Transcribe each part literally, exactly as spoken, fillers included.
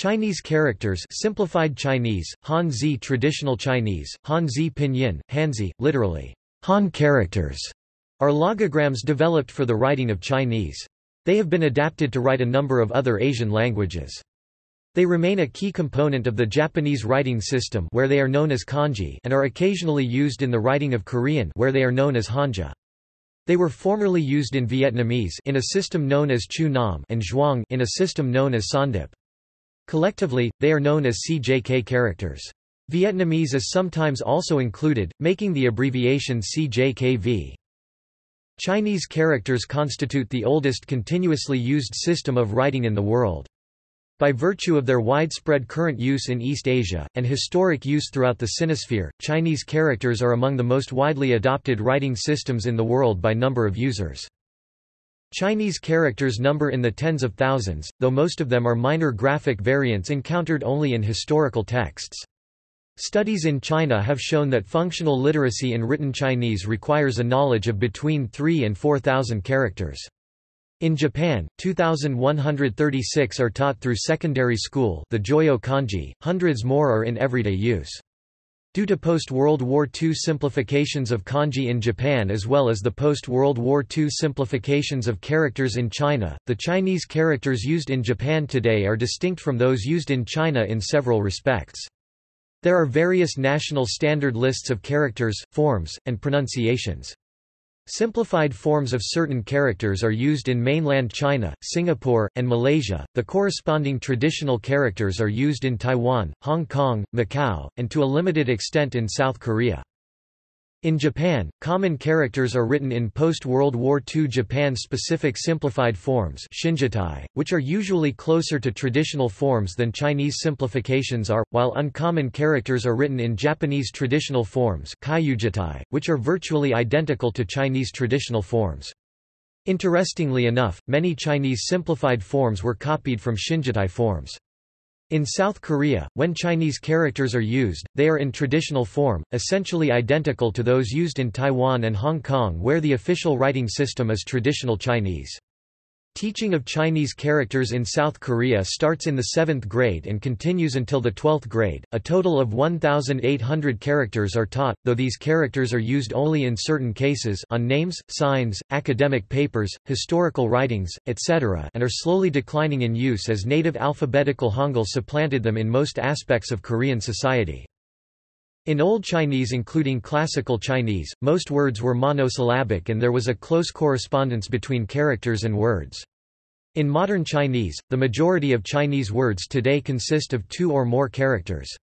Chinese characters, simplified Chinese, Hanzi, traditional Chinese, Hanzi pinyin, Hanzi, literally Han characters, are logograms developed for the writing of Chinese. They have been adapted to write a number of other Asian languages. They remain a key component of the Japanese writing system, where they are known as kanji, and are occasionally used in the writing of Korean, where they are known as hanja. They were formerly used in Vietnamese in a system known as Chu Nom and Zhuang in a system known as Sawndip. Collectively, they are known as C J K characters. Vietnamese is sometimes also included, making the abbreviation C J K V. Chinese characters constitute the oldest continuously used system of writing in the world. By virtue of their widespread current use in East Asia, and historic use throughout the Sinosphere, Chinese characters are among the most widely adopted writing systems in the world by number of users. Chinese characters number in the tens of thousands, though most of them are minor graphic variants encountered only in historical texts. Studies in China have shown that functional literacy in written Chinese requires a knowledge of between three and four thousand characters. In Japan, two thousand one hundred thirty-six are taught through secondary school, the Joyo Kanji, hundreds more are in everyday use. Due to post-World War Two simplifications of kanji in Japan as well as the post-World War Two simplifications of characters in China, the Chinese characters used in Japan today are distinct from those used in China in several respects. There are various national standard lists of characters, forms, and pronunciations. Simplified forms of certain characters are used in mainland China, Singapore, and Malaysia. The corresponding traditional characters are used in Taiwan, Hong Kong, Macau, and to a limited extent in South Korea. In Japan, common characters are written in post-World War Two Japan-specific simplified forms, shinjitai, which are usually closer to traditional forms than Chinese simplifications are, while uncommon characters are written in Japanese traditional forms, kaiyujitai, which are virtually identical to Chinese traditional forms. Interestingly enough, many Chinese simplified forms were copied from shinjitai forms. In South Korea, when Chinese characters are used, they are in traditional form, essentially identical to those used in Taiwan and Hong Kong, where the official writing system is traditional Chinese. Teaching of Chinese characters in South Korea starts in the seventh grade and continues until the twelfth grade. A total of one thousand eight hundred characters are taught, though these characters are used only in certain cases on names, signs, academic papers, historical writings, et cetera, and are slowly declining in use as native alphabetical Hangul supplanted them in most aspects of Korean society. In Old Chinese, including Classical Chinese, most words were monosyllabic and there was a close correspondence between characters and words. In Modern Chinese, the majority of Chinese words today consist of two or more characters.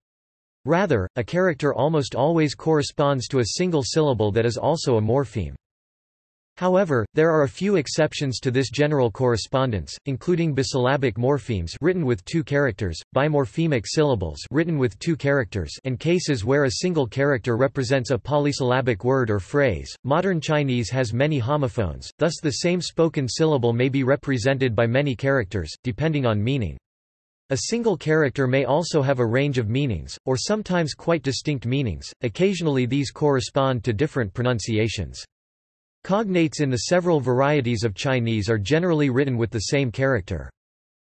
Rather, a character almost always corresponds to a single syllable that is also a morpheme. However, there are a few exceptions to this general correspondence, including bisyllabic morphemes written with two characters, bimorphemic syllables written with two characters, and cases where a single character represents a polysyllabic word or phrase. Modern Chinese has many homophones, thus the same spoken syllable may be represented by many characters, depending on meaning. A single character may also have a range of meanings, or sometimes quite distinct meanings. Occasionally these correspond to different pronunciations. Cognates in the several varieties of Chinese are generally written with the same character.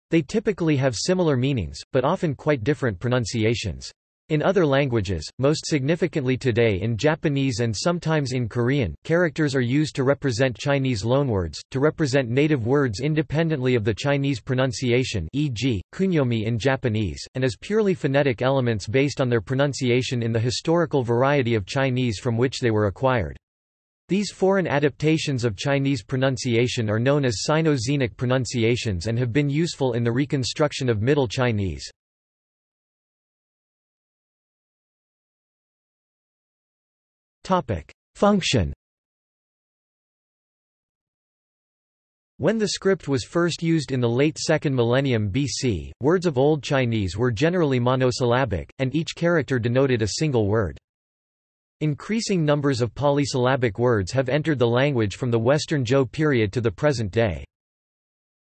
They typically have similar meanings, but often quite different pronunciations. In other languages, most significantly today in Japanese and sometimes in Korean, characters are used to represent Chinese loanwords, to represent native words independently of the Chinese pronunciation, for example, kunyomi in Japanese, and as purely phonetic elements based on their pronunciation in the historical variety of Chinese from which they were acquired. These foreign adaptations of Chinese pronunciation are known as Sino-Xenic pronunciations and have been useful in the reconstruction of Middle Chinese. Function. When the script was first used in the late second millennium B C, words of Old Chinese were generally monosyllabic, and each character denoted a single word. Increasing numbers of polysyllabic words have entered the language from the Western Zhou period to the present day.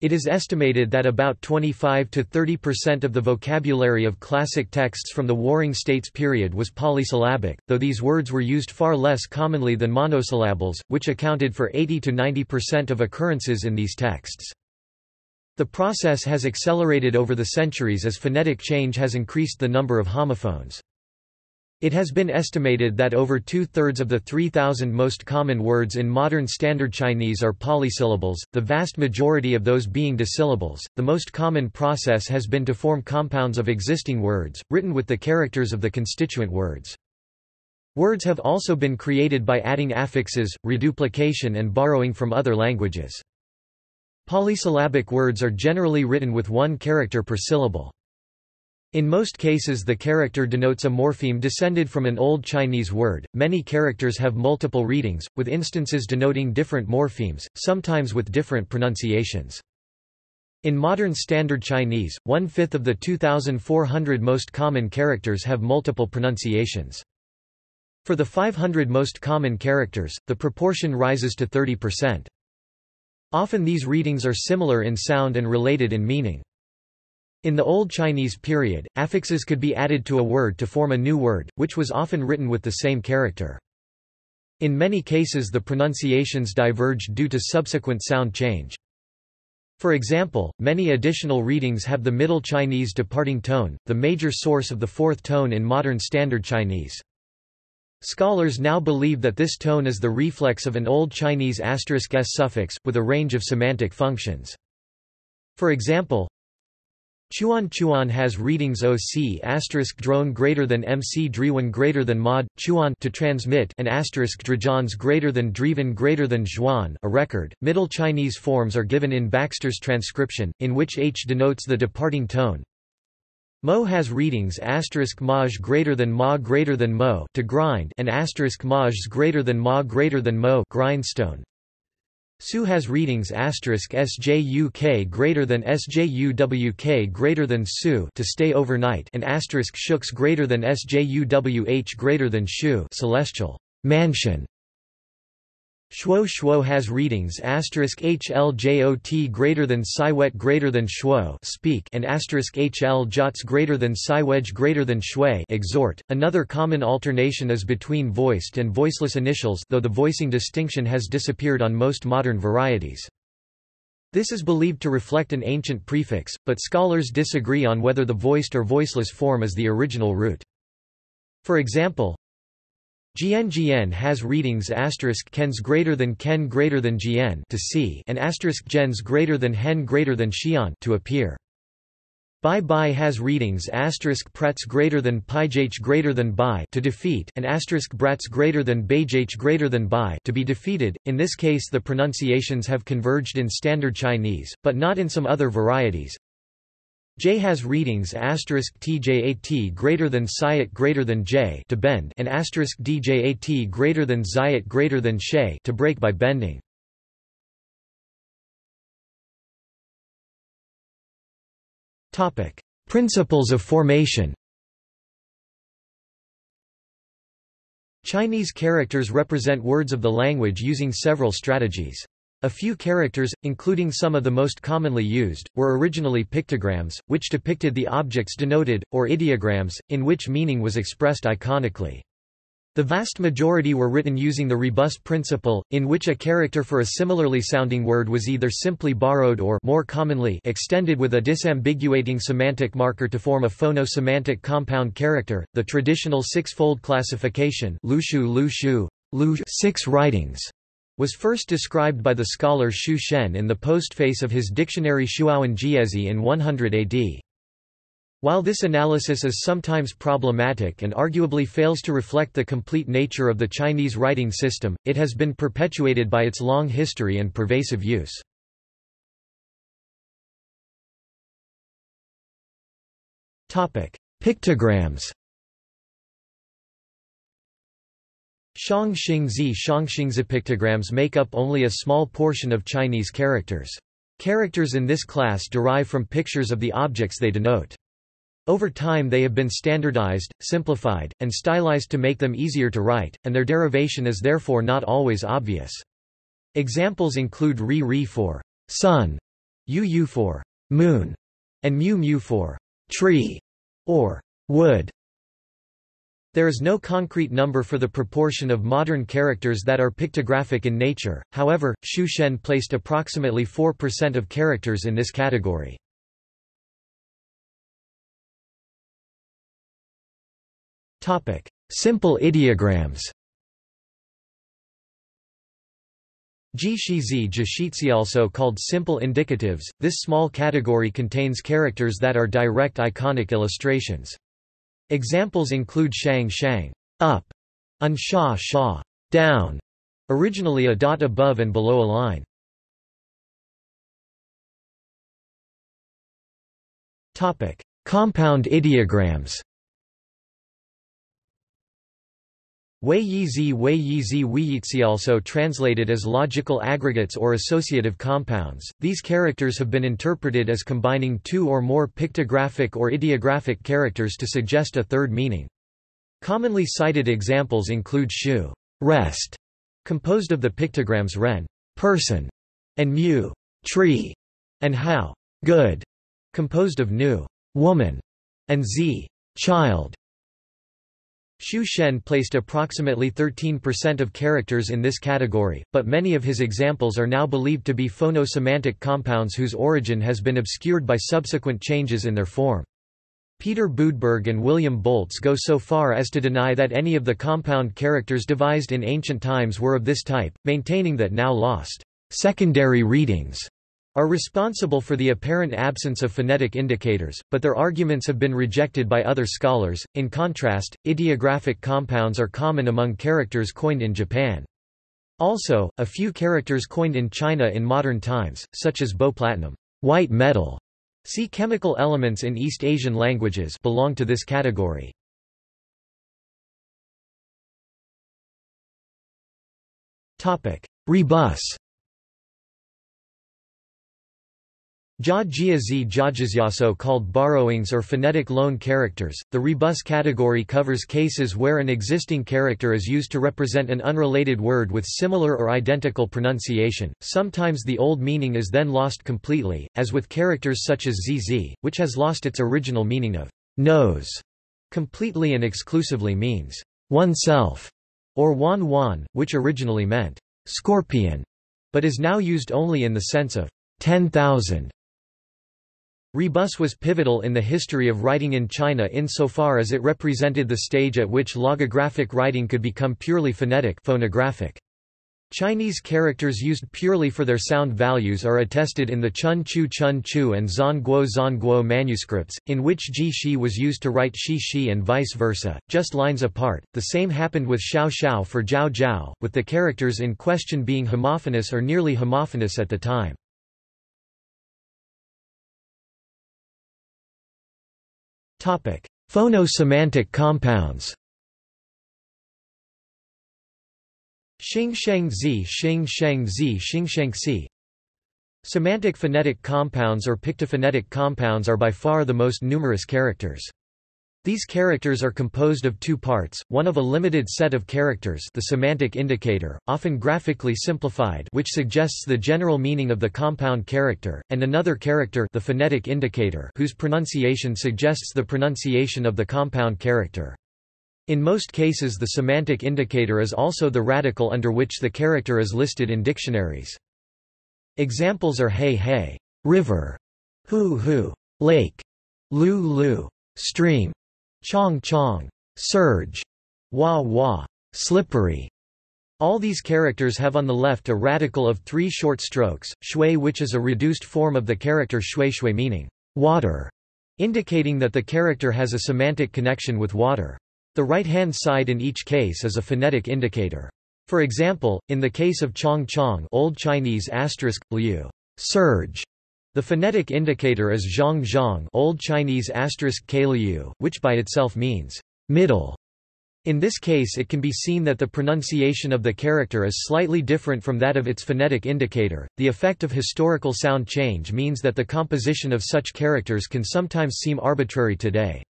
It is estimated that about twenty-five to thirty percent of the vocabulary of classic texts from the Warring States period was polysyllabic, though these words were used far less commonly than monosyllables, which accounted for eighty to ninety percent of occurrences in these texts. The process has accelerated over the centuries as phonetic change has increased the number of homophones. It has been estimated that over two-thirds of the three thousand most common words in modern Standard Chinese are polysyllables, the vast majority of those being disyllables. The most common process has been to form compounds of existing words, written with the characters of the constituent words. Words have also been created by adding affixes, reduplication, and borrowing from other languages. Polysyllabic words are generally written with one character per syllable. In most cases, the character denotes a morpheme descended from an Old Chinese word. Many characters have multiple readings, with instances denoting different morphemes, sometimes with different pronunciations. In modern Standard Chinese, one-fifth of the two thousand four hundred most common characters have multiple pronunciations. For the five hundred most common characters, the proportion rises to thirty percent. Often these readings are similar in sound and related in meaning. In the Old Chinese period, affixes could be added to a word to form a new word, which was often written with the same character. In many cases, the pronunciations diverged due to subsequent sound change. For example, many additional readings have the Middle Chinese departing tone, the major source of the fourth tone in modern Standard Chinese. Scholars now believe that this tone is the reflex of an Old Chinese asterisk s suffix, with a range of semantic functions. For example, Chuan Chuan has readings O C asterisk drone greater than M C Driwan greater than Mod, Chuan to transmit and asterisk Drajans greater than Drivan greater than Zhuan a record. Middle Chinese forms are given in Baxter's transcription, in which H denotes the departing tone. Mo has readings asterisk Maj greater than Ma greater than Mo to grind and asterisk Majs greater than Ma greater than Mo grindstone. Su has readings asterisk S J U K greater than S J U W K greater than Su to stay overnight and asterisk Shooks greater than S J U W H greater than Shu celestial mansion. Shuo Shuo has readings asterisk H L J O T greater than Siwet greater than Shuo speak and asterisk H L J O T S greater than Siwedge greater than Shui exhort. Another common alternation is between voiced and voiceless initials, though the voicing distinction has disappeared on most modern varieties. This is believed to reflect an ancient prefix, but scholars disagree on whether the voiced or voiceless form is the original root. For example, Jian Jian has readings asterisk Kens greater than Ken greater than Jian to see and asterisk Gens greater than Hen greater than Xian to appear. Bai Bai has readings asterisk Pretz greater than Pijh greater than Bai to defeat and asterisk Bratz greater than Beijh greater than Bai to be defeated. In this case, the pronunciations have converged in Standard Chinese, but not in some other varieties. J has readings asterisk T J A T greater than Siat greater than J to bend and asterisk D J A T greater than Ziat greater than She to break by bending. Topic: Principles of formation. Chinese characters represent words of the language using several strategies. A few characters, including some of the most commonly used, were originally pictograms, which depicted the objects denoted, or ideograms, in which meaning was expressed iconically. The vast majority were written using the Rebus principle, in which a character for a similarly sounding word was either simply borrowed or, more commonly, extended with a disambiguating semantic marker to form a phono-semantic compound character. The traditional six-fold classification, Lushu Lushu, Lu six writings, was first described by the scholar Shu Shen in the postface of his dictionary Shuowen Jiezi in one hundred A D. While this analysis is sometimes problematic and arguably fails to reflect the complete nature of the Chinese writing system, it has been perpetuated by its long history and pervasive use. Pictograms. Shangxingzi Shangxingzi pictograms make up only a small portion of Chinese characters. Characters in this class derive from pictures of the objects they denote. Over time they have been standardized, simplified, and stylized to make them easier to write, and their derivation is therefore not always obvious. Examples include Ri Ri for sun, Yu Yu for moon, and Mu Mu for tree or wood. There is no concrete number for the proportion of modern characters that are pictographic in nature, however, Shu Shen placed approximately four percent of characters in this category. Simple ideograms. Jishizi jishitsi, also called simple indicatives, this small category contains characters that are direct iconic illustrations. Examples include shang shang, up, and sha sha, down, originally a dot above and below a line. Topic: Compound ideograms. Wei yizi, wei yizi, weiyitsi, also translated as logical aggregates or associative compounds. These characters have been interpreted as combining two or more pictographic or ideographic characters to suggest a third meaning. Commonly cited examples include shu, rest, composed of the pictograms ren, person, and mu, tree, and hao, good, composed of nu, woman, and zi, child. Shu Shen placed approximately thirteen percent of characters in this category, but many of his examples are now believed to be phono-semantic compounds whose origin has been obscured by subsequent changes in their form. Peter Budberg and William Boltz go so far as to deny that any of the compound characters devised in ancient times were of this type, maintaining that now lost secondary readings are responsible for the apparent absence of phonetic indicators, but their arguments have been rejected by other scholars. In contrast, ideographic compounds are common among characters coined in Japan. Also, a few characters coined in China in modern times, such as boplatinum, white metal, see chemical elements in East Asian languages, belong to this category. Topic: Rebus. Jiajiazi jiajiazi, also called borrowings or phonetic loan characters. The rebus category covers cases where an existing character is used to represent an unrelated word with similar or identical pronunciation. Sometimes the old meaning is then lost completely, as with characters such as zz, which has lost its original meaning of nose, completely and exclusively means oneself, or wan wan, which originally meant scorpion, but is now used only in the sense of ten thousand. Rebus was pivotal in the history of writing in China insofar as it represented the stage at which logographic writing could become purely phonetic, phonographic. Chinese characters used purely for their sound values are attested in the Chun Chu Chun Chu and Zan Guo Zan Guo manuscripts, in which ji shi was used to write shi shi and vice versa, just lines apart. The same happened with xiao xiao for jiao jiao, with the characters in question being homophonous or nearly homophonous at the time. Topic: Phono-semantic compounds. Xing sheng zi, xing sheng zi, xing sheng xi. Semantic phonetic compounds or pictophonetic compounds are by far the most numerous characters. These characters are composed of two parts, one of a limited set of characters, the semantic indicator, often graphically simplified, which suggests the general meaning of the compound character, and another character, the phonetic indicator, whose pronunciation suggests the pronunciation of the compound character. In most cases the semantic indicator is also the radical under which the character is listed in dictionaries. Examples are hey hey, river, hu hu, lake, lu lu, stream, chong chong, surge, wah wah, slippery. All these characters have on the left a radical of three short strokes, shui, which is a reduced form of the character shui shui, meaning water, indicating that the character has a semantic connection with water. The right-hand side in each case is a phonetic indicator. For example, in the case of chong chong, Old Chinese asterisk liu, surge, the phonetic indicator is zhang zhang, Old Chinese asterisk kaliu, which by itself means middle. In this case it can be seen that the pronunciation of the character is slightly different from that of its phonetic indicator. The effect of historical sound change means that the composition of such characters can sometimes seem arbitrary today.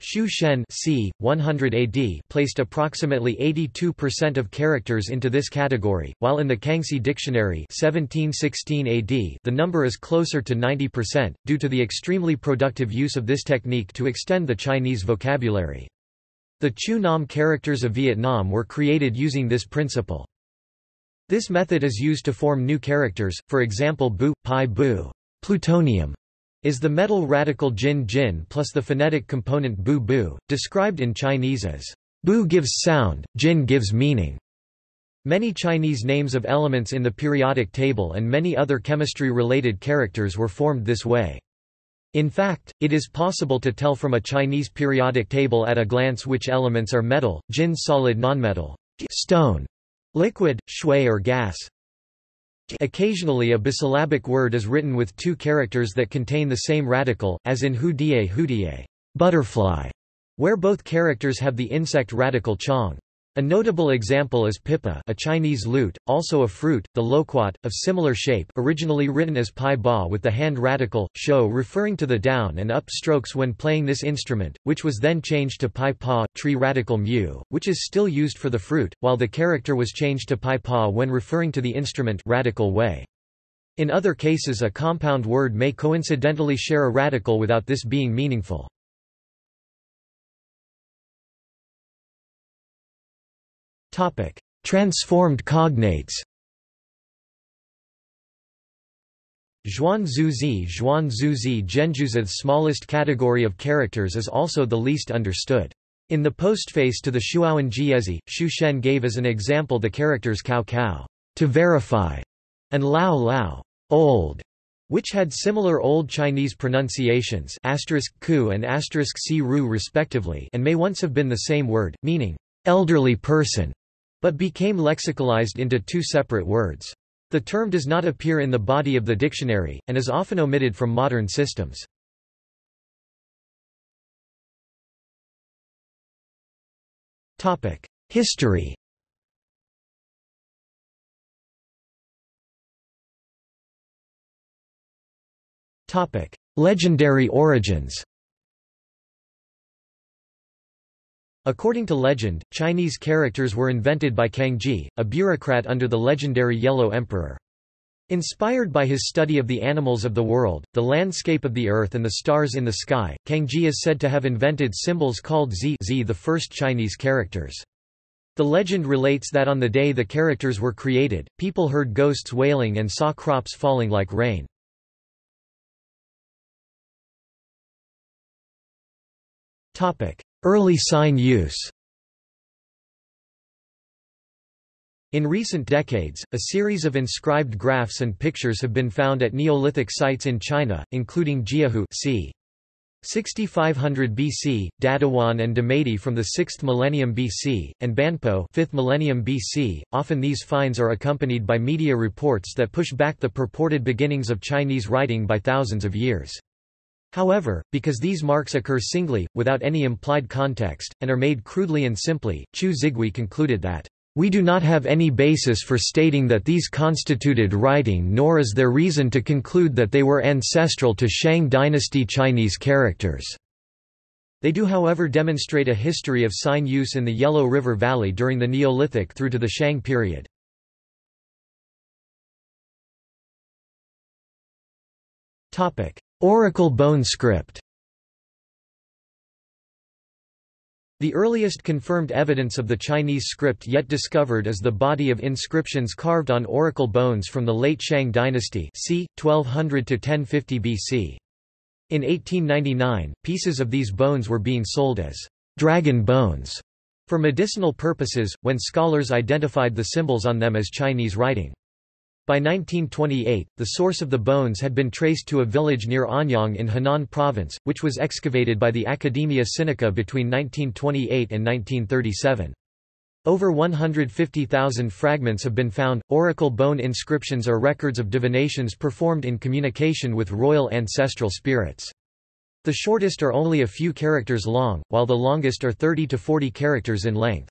Shu Shen c. one hundred A D placed approximately eighty-two percent of characters into this category, while in the Kangxi Dictionary seventeen sixteen A D the number is closer to ninety percent, due to the extremely productive use of this technique to extend the Chinese vocabulary. The Chu Nom characters of Vietnam were created using this principle. This method is used to form new characters, for example bu, pi bu, plutonium, is the metal radical jin jin plus the phonetic component bu bu, described in Chinese as bu gives sound, jin gives meaning. Many Chinese names of elements in the periodic table and many other chemistry-related characters were formed this way. In fact, it is possible to tell from a Chinese periodic table at a glance which elements are metal, jin solid nonmetal, stone, liquid, shui or gas. Occasionally a bisyllabic word is written with two characters that contain the same radical, as in hu die hu die, butterfly, where both characters have the insect radical chong. A notable example is pipa, a Chinese lute, also a fruit, the loquat, of similar shape, originally written as pai ba with the hand radical, shou referring to the down and up strokes when playing this instrument, which was then changed to pai pa, tree radical mu, which is still used for the fruit, while the character was changed to pai pa when referring to the instrument radical wei. In other cases a compound word may coincidentally share a radical without this being meaningful. Transformed cognates. Zhuanzuzi Zhuanzuzi Genjuzi's smallest category of characters is also the least understood. In the postface to the Shuowen Jiezi, Shu Shen gave as an example the characters cao cao, to verify, and lao lao, old, which had similar Old Chinese pronunciations asterisk ku and asterisk si ru respectively, and may once have been the same word, meaning elderly person, but became lexicalized into two separate words. The term does not appear in the body of the dictionary, and is often omitted from modern systems. History. Legendary origins. According to legend, Chinese characters were invented by Kanji, a bureaucrat under the legendary Yellow Emperor. Inspired by his study of the animals of the world, the landscape of the earth and the stars in the sky, Kanji is said to have invented symbols called zi, zi, the first Chinese characters. The legend relates that on the day the characters were created, people heard ghosts wailing and saw crops falling like rain. Early sign use. In recent decades, a series of inscribed graphs and pictures have been found at Neolithic sites in China, including Jiahu c. sixty-five hundred B C, Dadawan and Damadi from the sixth millennium B C, and Banpo fifth millennium B C. Often these finds are accompanied by media reports that push back the purported beginnings of Chinese writing by thousands of years. However, because these marks occur singly, without any implied context, and are made crudely and simply, Chu Zigui concluded that, "...we do not have any basis for stating that these constituted writing, nor is there reason to conclude that they were ancestral to Shang dynasty Chinese characters." They do however demonstrate a history of sign use in the Yellow River Valley during the Neolithic through to the Shang period. Oracle bone script. The earliest confirmed evidence of the Chinese script yet discovered is the body of inscriptions carved on oracle bones from the late Shang dynasty, c. twelve hundred to ten fifty B C. In eighteen ninety-nine, pieces of these bones were being sold as dragon bones for medicinal purposes, when scholars identified the symbols on them as Chinese writing. By nineteen twenty-eight, the source of the bones had been traced to a village near Anyang in Henan province, which was excavated by the Academia Sinica between nineteen twenty-eight and nineteen thirty-seven. Over one hundred fifty thousand fragments have been found. Oracle bone inscriptions are records of divinations performed in communication with royal ancestral spirits. The shortest are only a few characters long, while the longest are thirty to forty characters in length.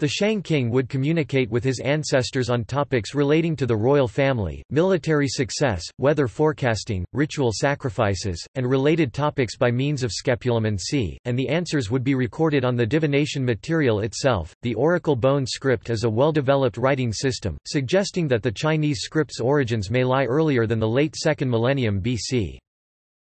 The Shang king would communicate with his ancestors on topics relating to the royal family, military success, weather forecasting, ritual sacrifices, and related topics by means of scapulum and si, and the answers would be recorded on the divination material itself. The oracle bone script is a well-developed writing system, suggesting that the Chinese script's origins may lie earlier than the late second millennium B C.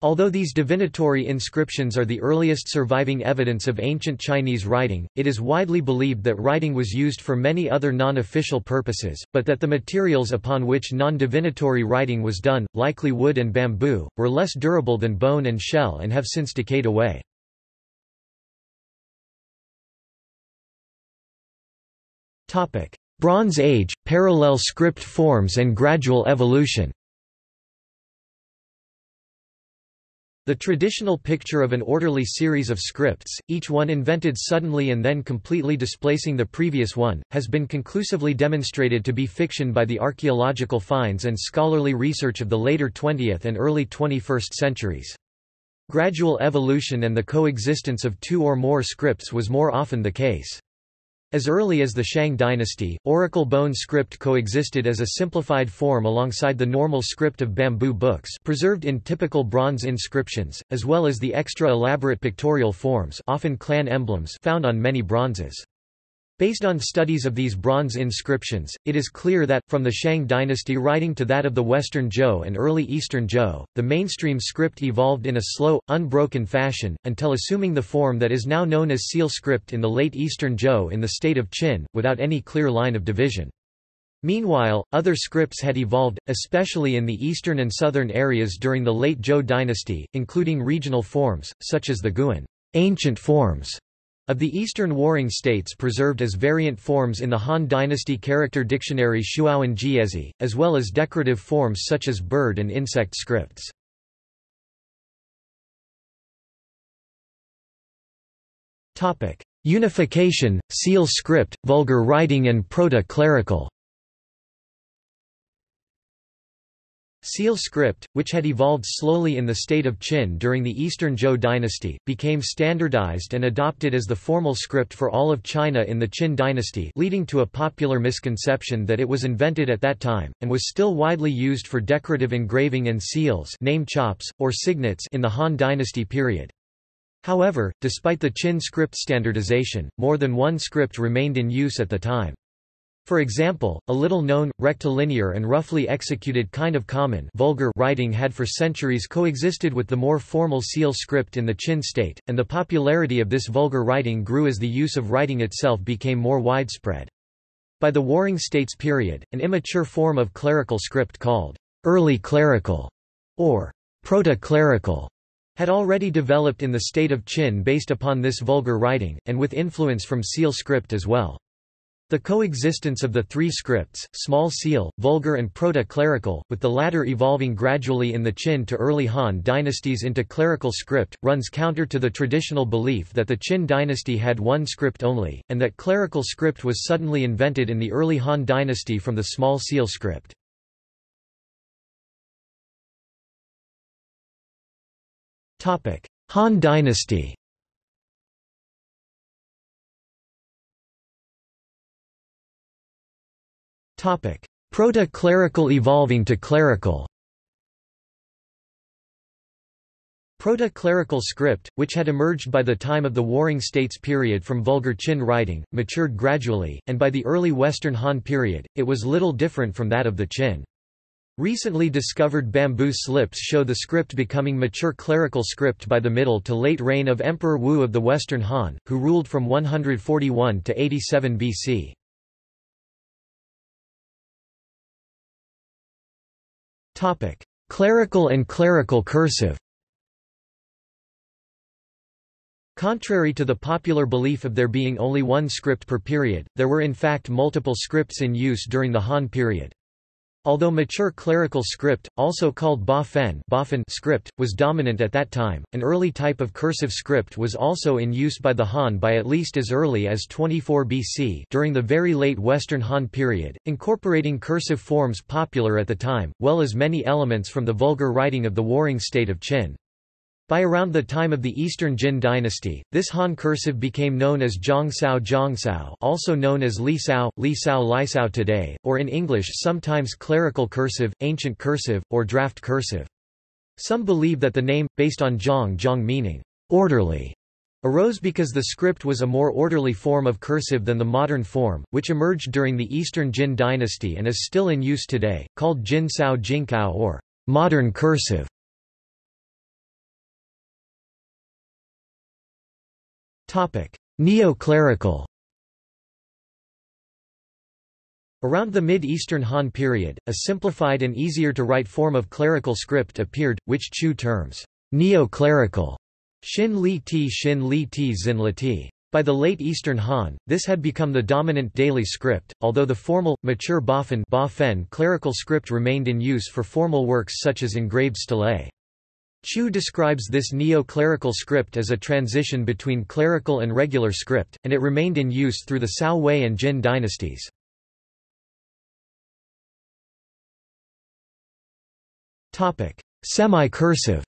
Although these divinatory inscriptions are the earliest surviving evidence of ancient Chinese writing, it is widely believed that writing was used for many other non-official purposes, but that the materials upon which non-divinatory writing was done, likely wood and bamboo, were less durable than bone and shell and have since decayed away. Bronze Age, parallel script forms and gradual evolution. The traditional picture of an orderly series of scripts, each one invented suddenly and then completely displacing the previous one, has been conclusively demonstrated to be fiction by the archaeological finds and scholarly research of the later twentieth and early twenty-first centuries. Gradual evolution and the coexistence of two or more scripts was more often the case. As early as the Han dynasty, Oracle bone script coexisted as a simplified form alongside the normal script of bamboo books preserved in typical bronze inscriptions, as well as the extra-elaborate pictorial forms, often clan emblems, found on many bronzes. Based on studies of these bronze inscriptions, it is clear that, from the Han dynasty writing to that of the Western Zhou and early Eastern Zhou, the mainstream script evolved in a slow, unbroken fashion, until assuming the form that is now known as Seal script in the late Eastern Zhou in the state of Qin, without any clear line of division. Meanwhile, other scripts had evolved, especially in the eastern and southern areas during the late Zhou dynasty, including regional forms, such as the Guan ancient forms, of the Eastern Warring States preserved as variant forms in the Han dynasty character dictionary Shuowen Jiezi, as well as decorative forms such as bird and insect scripts. Unification, Seal script, vulgar writing and proto-clerical. Seal script, which had evolved slowly in the state of Qin during the Eastern Zhou dynasty, became standardized and adopted as the formal script for all of China in the Qin dynasty, leading to a popular misconception that it was invented at that time, and was still widely used for decorative engraving and seals, name chops, or signets in the Han dynasty period. However, despite the Qin script standardization, more than one script remained in use at the time. For example, a little-known, rectilinear and roughly executed kind of common vulgar writing had for centuries coexisted with the more formal seal script in the Qin state, and the popularity of this vulgar writing grew as the use of writing itself became more widespread. By the Warring States period, an immature form of clerical script called early clerical or proto-clerical had already developed in the state of Qin based upon this vulgar writing, and with influence from seal script as well. The coexistence of the three scripts, Small Seal, Vulgar and Proto-Clerical, with the latter evolving gradually in the Qin to early Han dynasties into clerical script, runs counter to the traditional belief that the Qin dynasty had one script only, and that clerical script was suddenly invented in the early Han dynasty from the Small Seal script. Han dynasty. Proto-clerical evolving to clerical. Proto-clerical script, which had emerged by the time of the Warring States period from vulgar Qin writing, matured gradually, and by the early Western Han period, it was little different from that of the Qin. Recently discovered bamboo slips show the script becoming mature clerical script by the middle to late reign of Emperor Wu of the Western Han, who ruled from one hundred forty-one to eighty-seven B C. Topic: Clerical and clerical cursive. Contrary to the popular belief of there being only one script per period, there were in fact multiple scripts in use during the Han period. Although mature clerical script, also called Bafen script, was dominant at that time, an early type of cursive script was also in use by the Han by at least as early as twenty-four B C during the very late Western Han period, incorporating cursive forms popular at the time, well as many elements from the vulgar writing of the Warring State of Qin. By around the time of the Eastern Jin dynasty, this Han cursive became known as Zhongsao Zhongsao, also known as Li Sao, Li Sao Li Sao today, or in English sometimes clerical cursive, ancient cursive, or draft cursive. Some believe that the name, based on Zhong Zhong meaning orderly, arose because the script was a more orderly form of cursive than the modern form, which emerged during the Eastern Jin dynasty and is still in use today, called Jin Sao Jinkao or modern cursive. Neo-clerical. Around the mid-Eastern Han period, a simplified and easier-to-write form of clerical script appeared, which Chu terms neo-clerical. Shin Li Ti Shin Li Ti Zin Li Ti. By the late Eastern Han, this had become the dominant daily script, although the formal, mature Bafen, Bafen clerical script remained in use for formal works such as engraved stelae. Chu describes this neo-clerical script as a transition between clerical and regular script, and it remained in use through the Cao Wei and Jin dynasties. Semi-cursive.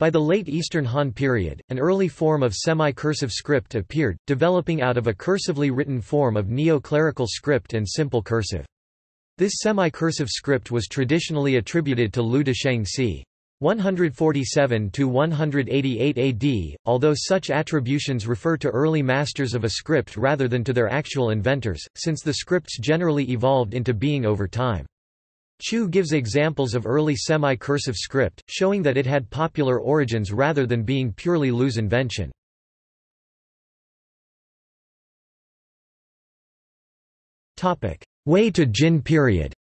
By the late Eastern Han period, an early form of semi-cursive script appeared, developing out of a cursively written form of neo-clerical script and simple cursive. This semi-cursive script was traditionally attributed to Lu Desheng c. one forty-seven to one eighty-eight A D, although such attributions refer to early masters of a script rather than to their actual inventors, since the scripts generally evolved into being over time. Chu gives examples of early semi-cursive script, showing that it had popular origins rather than being purely Lu's invention. Wei to Jin period.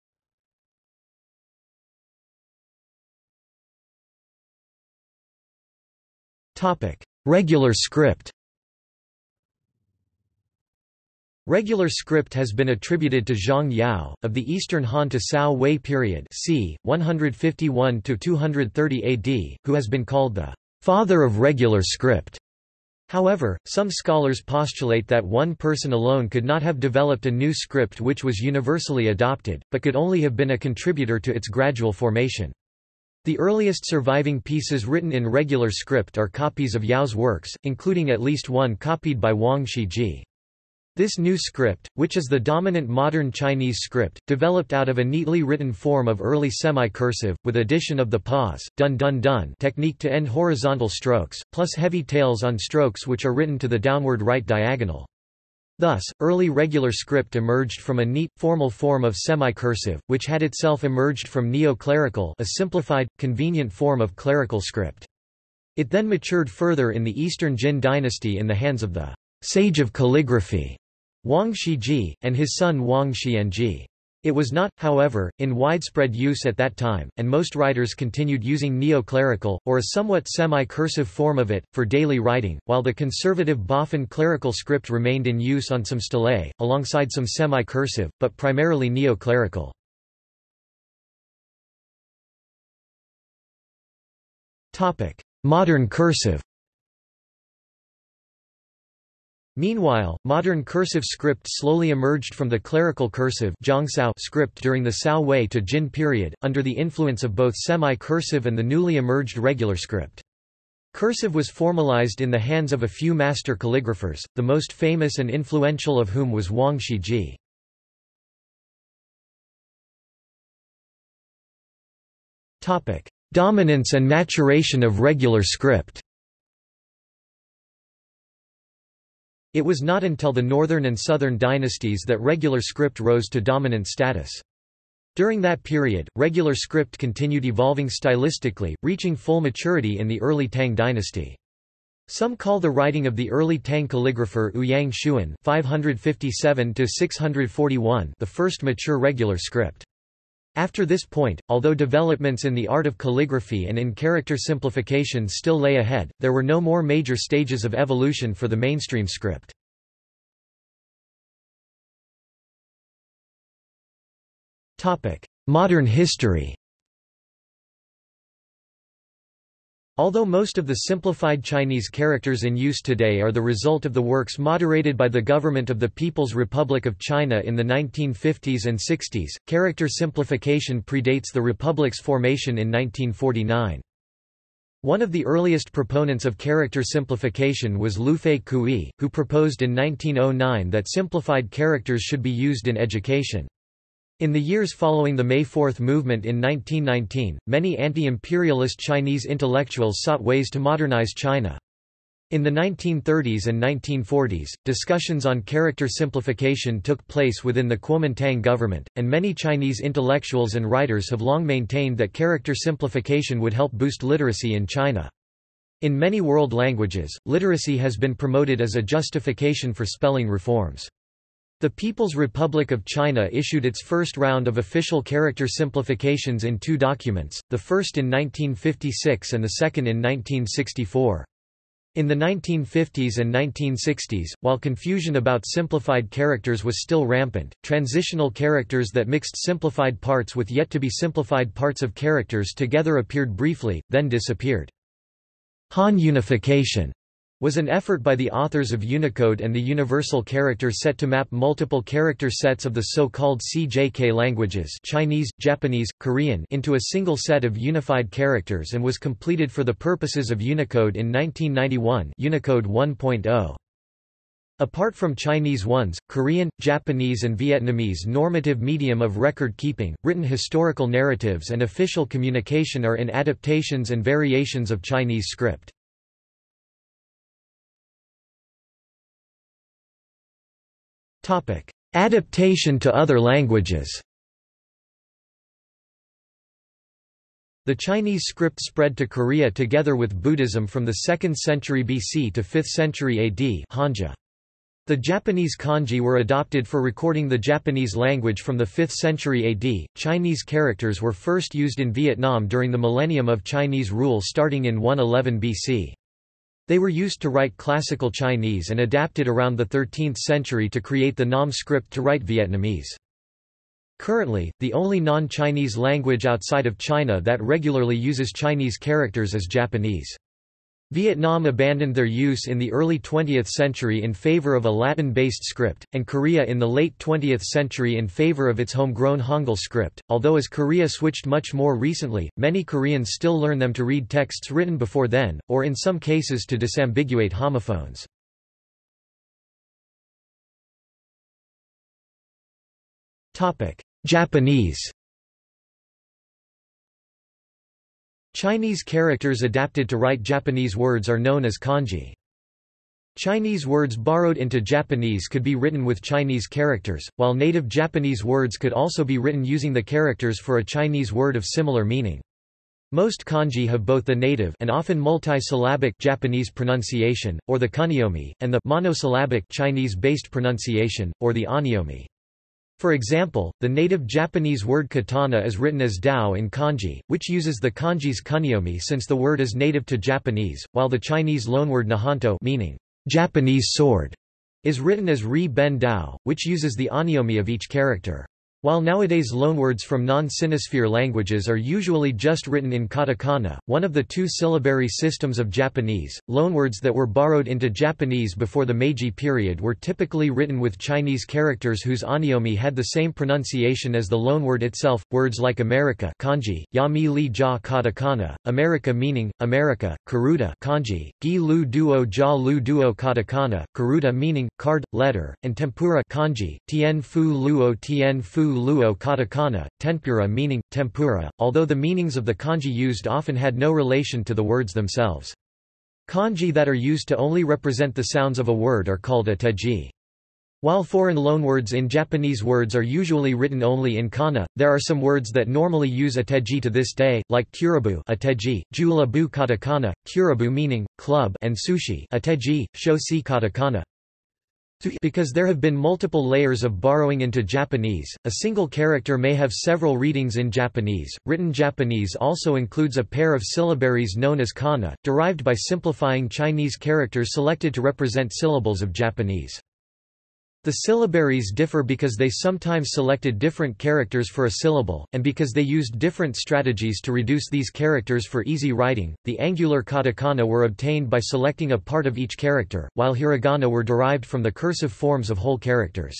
Regular script. Regular script has been attributed to Zhang Yao, of the Eastern Han to Cao Wei period c. one fifty-one to two thirty A D, who has been called the father of regular script. However, some scholars postulate that one person alone could not have developed a new script which was universally adopted, but could only have been a contributor to its gradual formation. The earliest surviving pieces written in regular script are copies of Yao's works, including at least one copied by Wang Shiji. This new script, which is the dominant modern Chinese script, developed out of a neatly written form of early semi-cursive, with addition of the pause dun dun dun technique to end horizontal strokes, plus heavy tails on strokes which are written to the downward right diagonal. Thus, early regular script emerged from a neat, formal form of semi-cursive, which had itself emerged from neo-clerical, a simplified, convenient form of clerical script. It then matured further in the Eastern Jin dynasty in the hands of the sage of calligraphy, Wang Shiji, and his son Wang Xianji. It was not, however, in widespread use at that time, and most writers continued using neo-clerical, or a somewhat semi-cursive form of it, for daily writing, while the conservative Bafen clerical script remained in use on some stelae, alongside some semi-cursive, but primarily neo-clerical. Modern cursive. Meanwhile, modern cursive script slowly emerged from the clerical cursive script during the Cao Wei to Jin period, under the influence of both semi-cursive and the newly emerged regular script. Cursive was formalized in the hands of a few master calligraphers, the most famous and influential of whom was Wang Shiji. Dominance and maturation of regular script. It was not until the northern and southern dynasties that regular script rose to dominant status. During that period, regular script continued evolving stylistically, reaching full maturity in the early Tang dynasty. Some call the writing of the early Tang calligrapher Uyang Shuan (five fifty-seven to six forty-one) the first mature regular script. After this point, although developments in the art of calligraphy and in character simplification still lay ahead, there were no more major stages of evolution for the mainstream script. Modern history. Although most of the simplified Chinese characters in use today are the result of the works moderated by the government of the People's Republic of China in the nineteen fifties and sixties, character simplification predates the Republic's formation in nineteen forty-nine. One of the earliest proponents of character simplification was Lufei Kui, who proposed in nineteen oh nine that simplified characters should be used in education. In the years following the May fourth movement in nineteen nineteen, many anti-imperialist Chinese intellectuals sought ways to modernize China. In the nineteen thirties and nineteen forties, discussions on character simplification took place within the Kuomintang government, and many Chinese intellectuals and writers have long maintained that character simplification would help boost literacy in China. In many world languages, literacy has been promoted as a justification for spelling reforms. The People's Republic of China issued its first round of official character simplifications in two documents, the first in nineteen fifty-six and the second in nineteen sixty-four. In the nineteen fifties and nineteen sixties, while confusion about simplified characters was still rampant, transitional characters that mixed simplified parts with yet-to-be-simplified parts of characters together appeared briefly, then disappeared. Han unification was an effort by the authors of Unicode and the Universal Character Set to map multiple character sets of the so-called C J K languages Chinese, Japanese, Korean into a single set of unified characters and was completed for the purposes of Unicode in nineteen ninety-one Unicode one point oh. Apart from Chinese ones, Korean, Japanese and Vietnamese normative medium of record-keeping, written historical narratives and official communication are in adaptations and variations of Chinese script. Adaptation to other languages. The Chinese script spread to Korea together with Buddhism from the second century B C to fifth century A D Hanja. The Japanese kanji were adopted for recording the Japanese language from the fifth century A D. Chinese characters were first used in Vietnam during the millennium of Chinese rule starting in one eleven B C. They were used to write classical Chinese and adapted around the thirteenth century to create the Nom script to write Vietnamese. Currently, the only non-Chinese language outside of China that regularly uses Chinese characters is Japanese. Vietnam abandoned their use in the early twentieth century in favor of a Latin-based script, and Korea in the late twentieth century in favor of its homegrown Hangul script, although as Korea switched much more recently, many Koreans still learn them to read texts written before then, or in some cases to disambiguate homophones. Japanese. Chinese characters adapted to write Japanese words are known as kanji. Chinese words borrowed into Japanese could be written with Chinese characters, while native Japanese words could also be written using the characters for a Chinese word of similar meaning. Most kanji have both the native and often multi-syllabic Japanese pronunciation, or the kunyomi, and the monosyllabic Chinese-based pronunciation, or the onyomi. For example, the native Japanese word katana is written as dao in kanji, which uses the kanji's kunyomi since the word is native to Japanese, while the Chinese loanword nahanto, meaning Japanese sword, is written as ri ben dao, which uses the onyomi of each character. While nowadays loanwords from non-sinosphere languages are usually just written in katakana, one of the two syllabary systems of Japanese, loanwords that were borrowed into Japanese before the Meiji period were typically written with Chinese characters whose onyomi had the same pronunciation as the loanword itself. Words like America kanji, yami li ja katakana, America meaning America, karuta kanji, gi lu duo ja lu duo katakana, karuta meaning card, letter, and tempura kanji, tien fu luo tien fu luo katakana, tempura meaning tempura, although the meanings of the kanji used often had no relation to the words themselves. Kanji that are used to only represent the sounds of a word are called a teji. While foreign loanwords in Japanese words are usually written only in kana, there are some words that normally use a teji to this day, like kurabu, a teji, julabu katakana, kurabu meaning club, and sushi, a teji, shoshi katakana. Because there have been multiple layers of borrowing into Japanese, a single character may have several readings in Japanese. Written Japanese also includes a pair of syllabaries known as kana, derived by simplifying Chinese characters selected to represent syllables of Japanese. The syllabaries differ because they sometimes selected different characters for a syllable, and because they used different strategies to reduce these characters for easy writing. The angular katakana were obtained by selecting a part of each character, while hiragana were derived from the cursive forms of whole characters.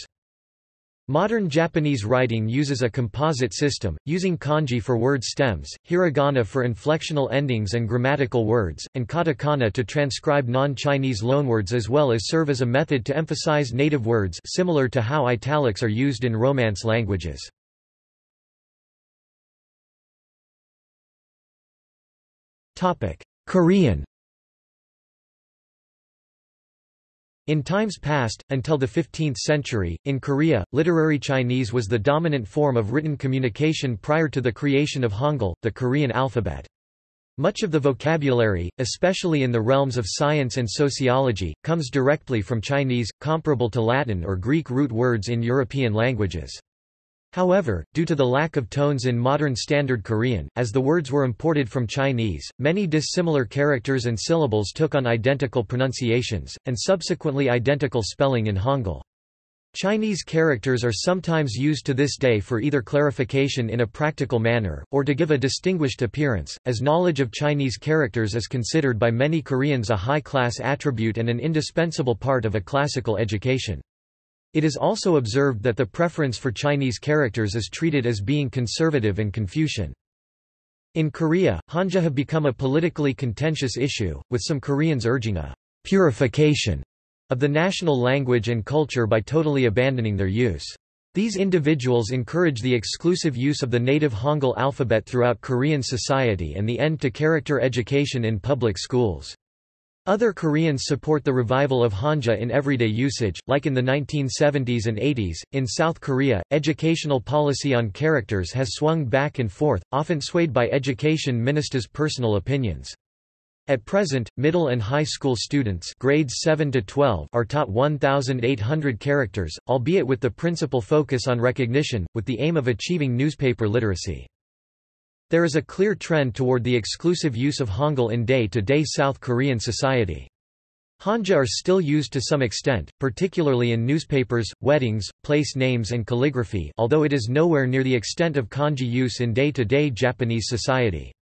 Modern Japanese writing uses a composite system, using kanji for word stems, hiragana for inflectional endings and grammatical words, and katakana to transcribe non-Chinese loanwords as well as serve as a method to emphasize native words similar to how italics are used in Romance languages. Korean. In times past, until the fifteenth century, in Korea, literary Chinese was the dominant form of written communication prior to the creation of Hangul, the Korean alphabet. Much of the vocabulary, especially in the realms of science and sociology, comes directly from Chinese, comparable to Latin or Greek root words in European languages. However, due to the lack of tones in modern Standard Korean, as the words were imported from Chinese, many dissimilar characters and syllables took on identical pronunciations, and subsequently identical spelling in Hangul. Chinese characters are sometimes used to this day for either clarification in a practical manner, or to give a distinguished appearance, as knowledge of Chinese characters is considered by many Koreans a high-class attribute and an indispensable part of a classical education. It is also observed that the preference for Chinese characters is treated as being conservative and Confucian. In Korea, Hanja have become a politically contentious issue, with some Koreans urging a purification of the national language and culture by totally abandoning their use. These individuals encourage the exclusive use of the native Hangul alphabet throughout Korean society and the end to character education in public schools. Other Koreans support the revival of Hanja in everyday usage, like in the nineteen seventies and eighties. In South Korea, educational policy on characters has swung back and forth, often swayed by education ministers' personal opinions. At present, middle and high school students grades seven to twelve are taught one thousand eight hundred characters, albeit with the principal focus on recognition, with the aim of achieving newspaper literacy. There is a clear trend toward the exclusive use of Hangul in day-to-day South Korean society. Hanja are still used to some extent, particularly in newspapers, weddings, place names and calligraphy, although it is nowhere near the extent of kanji use in day-to-day Japanese society.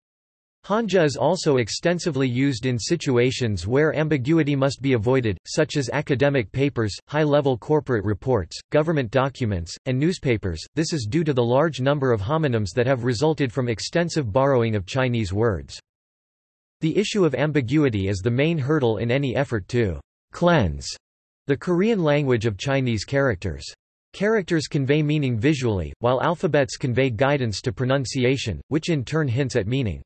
Hanja is also extensively used in situations where ambiguity must be avoided, such as academic papers, high-level corporate reports, government documents, and newspapers. This is due to the large number of homonyms that have resulted from extensive borrowing of Chinese words. The issue of ambiguity is the main hurdle in any effort to cleanse the Korean language of Chinese characters. Characters convey meaning visually, while alphabets convey guidance to pronunciation, which in turn hints at meaning.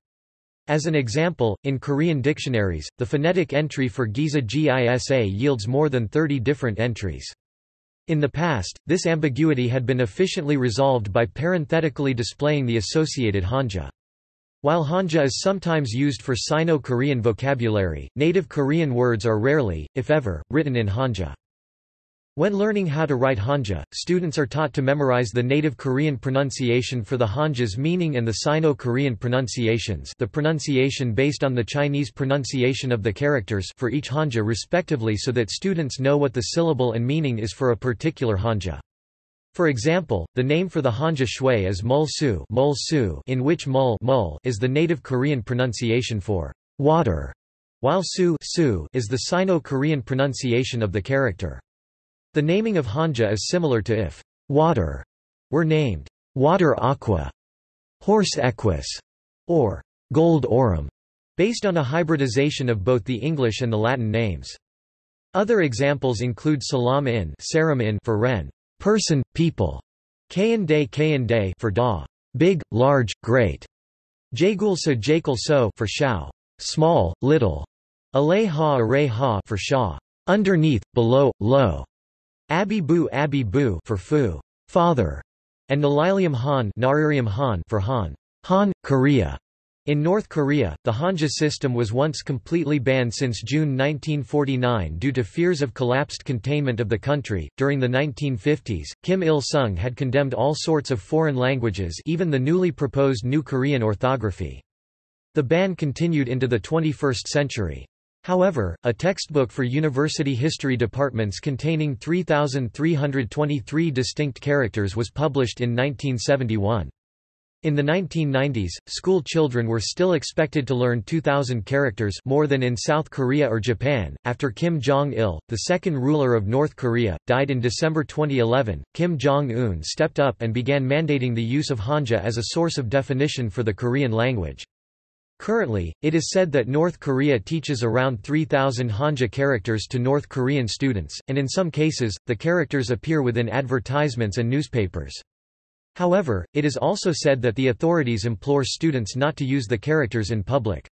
As an example, in Korean dictionaries, the phonetic entry for Giza Gisa yields more than thirty different entries. In the past, this ambiguity had been efficiently resolved by parenthetically displaying the associated Hanja. While Hanja is sometimes used for Sino-Korean vocabulary, native Korean words are rarely, if ever, written in Hanja. When learning how to write Hanja, students are taught to memorize the native Korean pronunciation for the Hanja's meaning and the Sino-Korean pronunciations, the pronunciation based on the Chinese pronunciation of the characters for each Hanja respectively, so that students know what the syllable and meaning is for a particular Hanja. For example, the name for the Hanja shui is mul su, mul su, in which mul, mul is the native Korean pronunciation for water, while su, su is the Sino-Korean pronunciation of the character. The naming of Hanja is similar to if water were named water aqua, horse equus, or gold aurum, based on a hybridization of both the English and the Latin names. Other examples include salam in, sarum in for ren, person, people, kayan day, kayan day for da, big, large, great, jagul so, jakul so for shao, small, little, alay ha, aray ha for sha, underneath, below, low. Abibu Abibu for Fu, father, and Nalilium Han, Naririum Han for Han, Han, Korea. In North Korea, the Hanja system was once completely banned since June nineteen forty-nine due to fears of collapsed containment of the country. During the nineteen fifties, Kim Il-sung had condemned all sorts of foreign languages, even the newly proposed New Korean orthography. The ban continued into the twenty-first century. However, a textbook for university history departments containing three thousand three hundred twenty-three distinct characters was published in nineteen seventy-one. In the nineteen nineties, school children were still expected to learn two thousand characters more than in South Korea or Japan. After Kim Jong-il, the second ruler of North Korea, died in December twenty eleven, Kim Jong-un stepped up and began mandating the use of Hanja as a source of definition for the Korean language. Currently, it is said that North Korea teaches around three thousand Hanja characters to North Korean students, and in some cases, the characters appear within advertisements and newspapers. However, it is also said that the authorities implore students not to use the characters in public.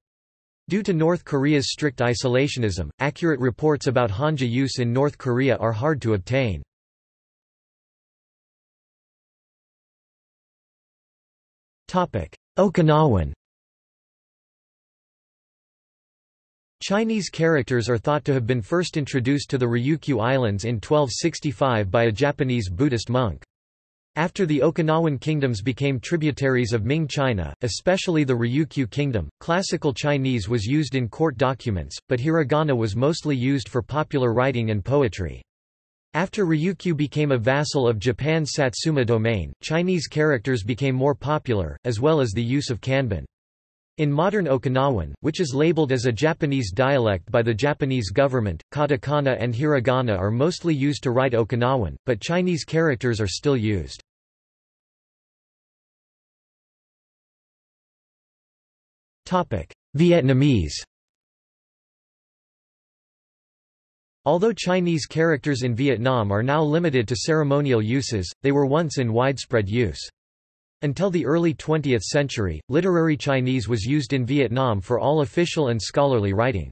Due to North Korea's strict isolationism, accurate reports about Hanja use in North Korea are hard to obtain. Okinawan. Chinese characters are thought to have been first introduced to the Ryukyu Islands in twelve sixty-five by a Japanese Buddhist monk. After the Okinawan kingdoms became tributaries of Ming China, especially the Ryukyu kingdom, classical Chinese was used in court documents, but hiragana was mostly used for popular writing and poetry. After Ryukyu became a vassal of Japan's Satsuma domain, Chinese characters became more popular, as well as the use of kanban. In modern Okinawan, which is labeled as a Japanese dialect by the Japanese government, katakana and hiragana are mostly used to write Okinawan, but Chinese characters are still used. Vietnamese. Although Chinese characters in Vietnam are now limited to ceremonial uses, they were once in widespread use. Until the early twentieth century, literary Chinese was used in Vietnam for all official and scholarly writing.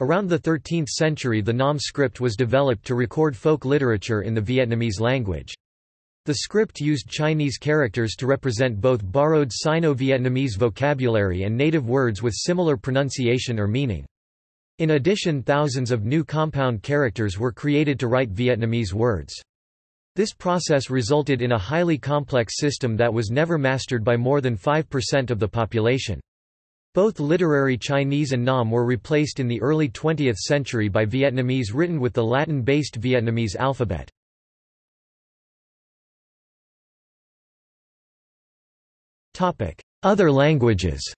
Around the thirteenth century, the Nom script was developed to record folk literature in the Vietnamese language. The script used Chinese characters to represent both borrowed Sino-Vietnamese vocabulary and native words with similar pronunciation or meaning. In addition, thousands of new compound characters were created to write Vietnamese words. This process resulted in a highly complex system that was never mastered by more than five percent of the population. Both literary Chinese and Nom were replaced in the early twentieth century by Vietnamese written with the Latin-based Vietnamese alphabet. Other languages.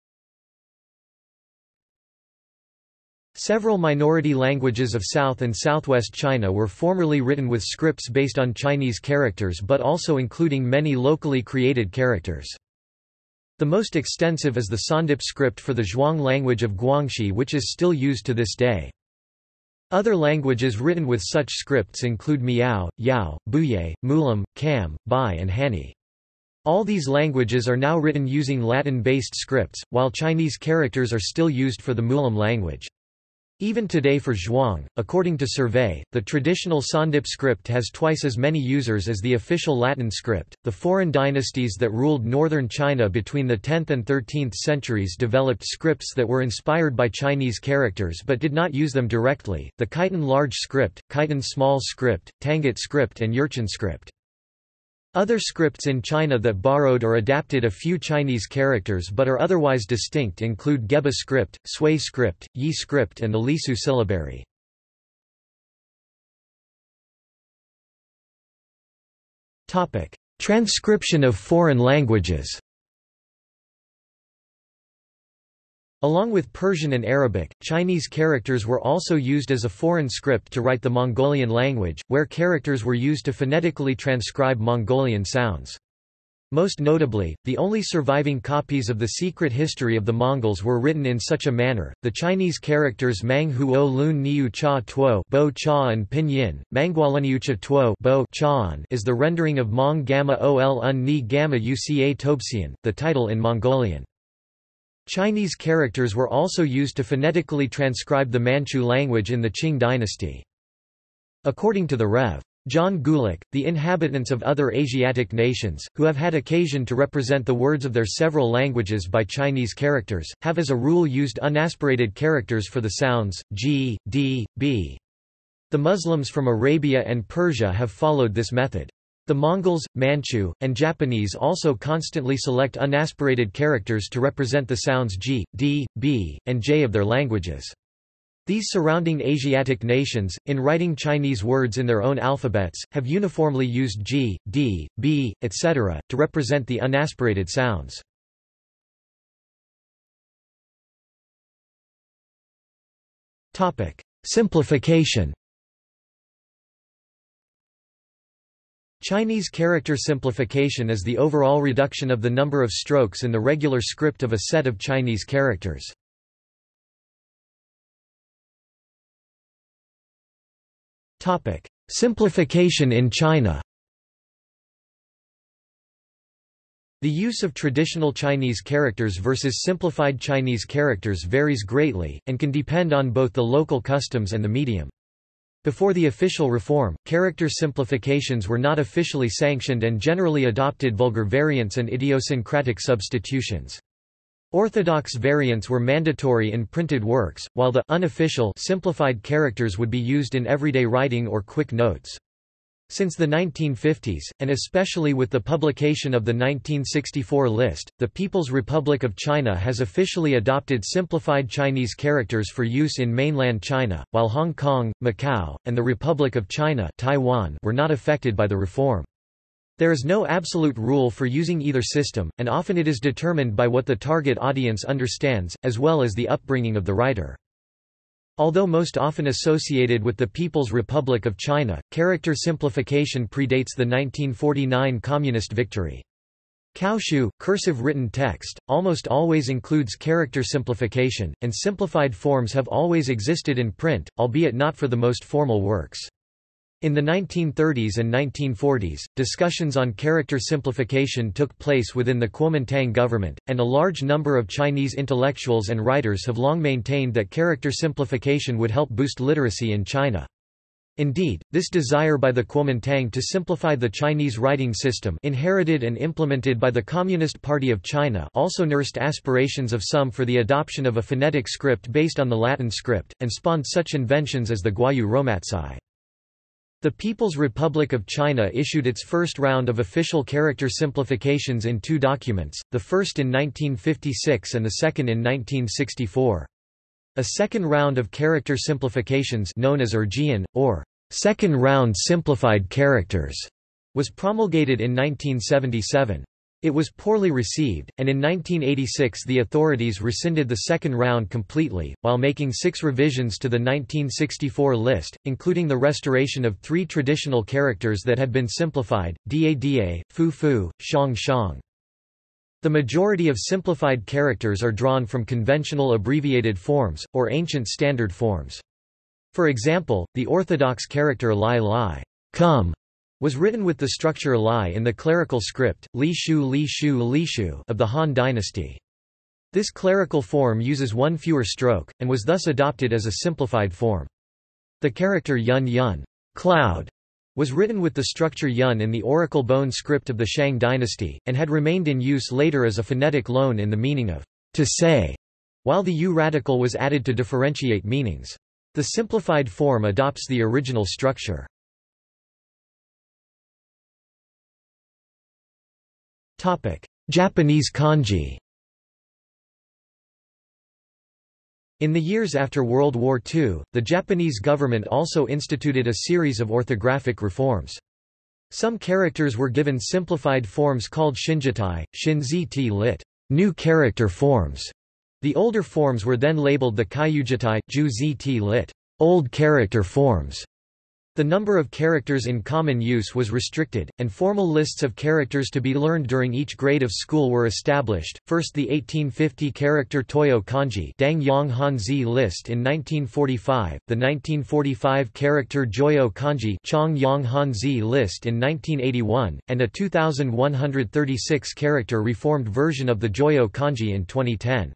Several minority languages of South and Southwest China were formerly written with scripts based on Chinese characters, but also including many locally created characters. The most extensive is the Sawndip script for the Zhuang language of Guangxi, which is still used to this day. Other languages written with such scripts include Miao, Yao, Buye, Mulam, Cam, Bai and Hani. All these languages are now written using Latin-based scripts, while Chinese characters are still used for the Mulam language. Even today for Zhuang, according to survey, the traditional Sawndip script has twice as many users as the official Latin script. The foreign dynasties that ruled northern China between the tenth and thirteenth centuries developed scripts that were inspired by Chinese characters but did not use them directly: the Khitan large script, Khitan small script, Tangut script, and Jurchen script. Other scripts in China that borrowed or adapted a few Chinese characters but are otherwise distinct include Geba script, Sui script, Yi script and the Lisu syllabary. Transcription of foreign languages. Along with Persian and Arabic, Chinese characters were also used as a foreign script to write the Mongolian language, where characters were used to phonetically transcribe Mongolian sounds. Most notably, the only surviving copies of The Secret History of the Mongols were written in such a manner. The Chinese characters Mang Huo Lun Niu Cha Tuo Bo Cha and Pinyin, Mangualuniucha Tuo Bo Chaan is the rendering of Mong Gamma Ol Un Ni Gamma Uca Tobsian, the title in Mongolian. Chinese characters were also used to phonetically transcribe the Manchu language in the Qing dynasty. According to the Rev. John Gulick, the inhabitants of other Asiatic nations, who have had occasion to represent the words of their several languages by Chinese characters, have as a rule used unaspirated characters for the sounds, g, d, b. The Muslims from Arabia and Persia have followed this method. The Mongols, Manchu, and Japanese also constantly select unaspirated characters to represent the sounds g, d, b, and j of their languages. These surrounding Asiatic nations, in writing Chinese words in their own alphabets, have uniformly used g, d, b, et cetera, to represent the unaspirated sounds. Simplification. Chinese character simplification is the overall reduction of the number of strokes in the regular script of a set of Chinese characters. Topic: Simplification in China. The use of traditional Chinese characters versus simplified Chinese characters varies greatly and can depend on both the local customs and the medium. Before the official reform, character simplifications were not officially sanctioned and generally adopted vulgar variants and idiosyncratic substitutions. Orthodox variants were mandatory in printed works, while the unofficial simplified characters would be used in everyday writing or quick notes. Since the nineteen fifties, and especially with the publication of the nineteen sixty-four list, the People's Republic of China has officially adopted simplified Chinese characters for use in mainland China, while Hong Kong, Macau, and the Republic of China, Taiwan were not affected by the reform. There is no absolute rule for using either system, and often it is determined by what the target audience understands, as well as the upbringing of the writer. Although most often associated with the People's Republic of China, character simplification predates the nineteen forty-nine communist victory. Kaoshu, cursive written text, almost always includes character simplification, and simplified forms have always existed in print, albeit not for the most formal works. In the nineteen thirties and nineteen forties, discussions on character simplification took place within the Kuomintang government, and a large number of Chinese intellectuals and writers have long maintained that character simplification would help boost literacy in China. Indeed, this desire by the Kuomintang to simplify the Chinese writing system, inherited and implemented by the Communist Party of China, also nursed aspirations of some for the adoption of a phonetic script based on the Latin script, and spawned such inventions as the Guoyu Romansai. The People's Republic of China issued its first round of official character simplifications in two documents, the first in nineteen fifty-six and the second in nineteen sixty-four. A second round of character simplifications known as Erjian, or Second Round Simplified Characters, was promulgated in nineteen seventy-seven. It was poorly received, and in nineteen eighty-six the authorities rescinded the second round completely, while making six revisions to the nineteen sixty-four list, including the restoration of three traditional characters that had been simplified, dada, fufu, shang shang. The majority of simplified characters are drawn from conventional abbreviated forms, or ancient standard forms. For example, the orthodox character lai lai, come, was written with the structure Lai in the clerical script, Li Shu Li Shu Li Shu of the Han dynasty. This clerical form uses one fewer stroke, and was thus adopted as a simplified form. The character Yun Yun, cloud, was written with the structure Yun in the Oracle bone script of the Shang dynasty, and had remained in use later as a phonetic loan in the meaning of to say, while the U radical was added to differentiate meanings. The simplified form adopts the original structure. Japanese kanji. In the years after World War Two, the Japanese government also instituted a series of orthographic reforms. Some characters were given simplified forms called shinjitai, shinzitai lit. New character forms. The older forms were then labeled the kaiyujitai, juzitai lit. Old character forms. The number of characters in common use was restricted, and formal lists of characters to be learned during each grade of school were established. First, the eighteen fifty character Joyo Kanji Dangyong Hanzi list in nineteen forty-five, the nineteen forty-five character Joyo Kanji Changyong Hanzi list in nineteen eighty-one, and a two thousand one hundred thirty-six character reformed version of the Joyo Kanji in twenty ten.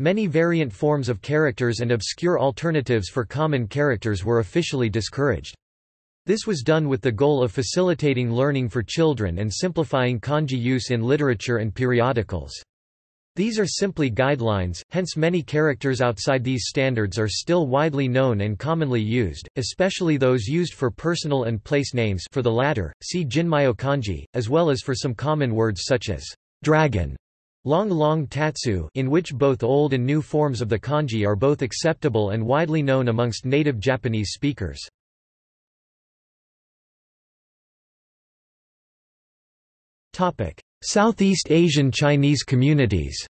Many variant forms of characters and obscure alternatives for common characters were officially discouraged. This was done with the goal of facilitating learning for children and simplifying kanji use in literature and periodicals. These are simply guidelines, hence many characters outside these standards are still widely known and commonly used, especially those used for personal and place names for the latter, see Jinmyo kanji, as well as for some common words such as dragon, long long tatsu, in which both old and new forms of the kanji are both acceptable and widely known amongst native Japanese speakers. Southeast Asian Chinese communities.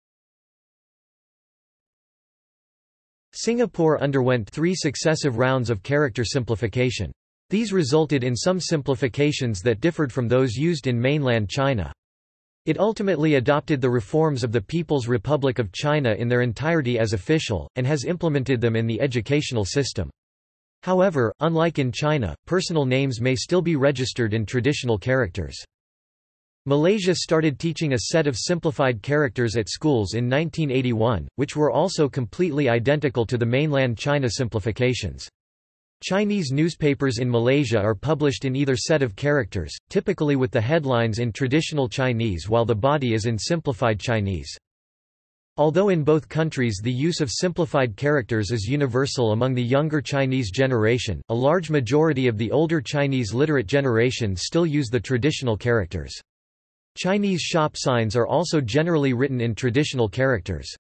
Singapore underwent three successive rounds of character simplification. These resulted in some simplifications that differed from those used in mainland China. It ultimately adopted the reforms of the People's Republic of China in their entirety as official, and has implemented them in the educational system. However, unlike in China, personal names may still be registered in traditional characters. Malaysia started teaching a set of simplified characters at schools in nineteen eighty-one, which were also completely identical to the mainland China simplifications. Chinese newspapers in Malaysia are published in either set of characters, typically with the headlines in traditional Chinese while the body is in simplified Chinese. Although in both countries the use of simplified characters is universal among the younger Chinese generation, a large majority of the older Chinese literate generation still use the traditional characters. Chinese shop signs are also generally written in traditional characters.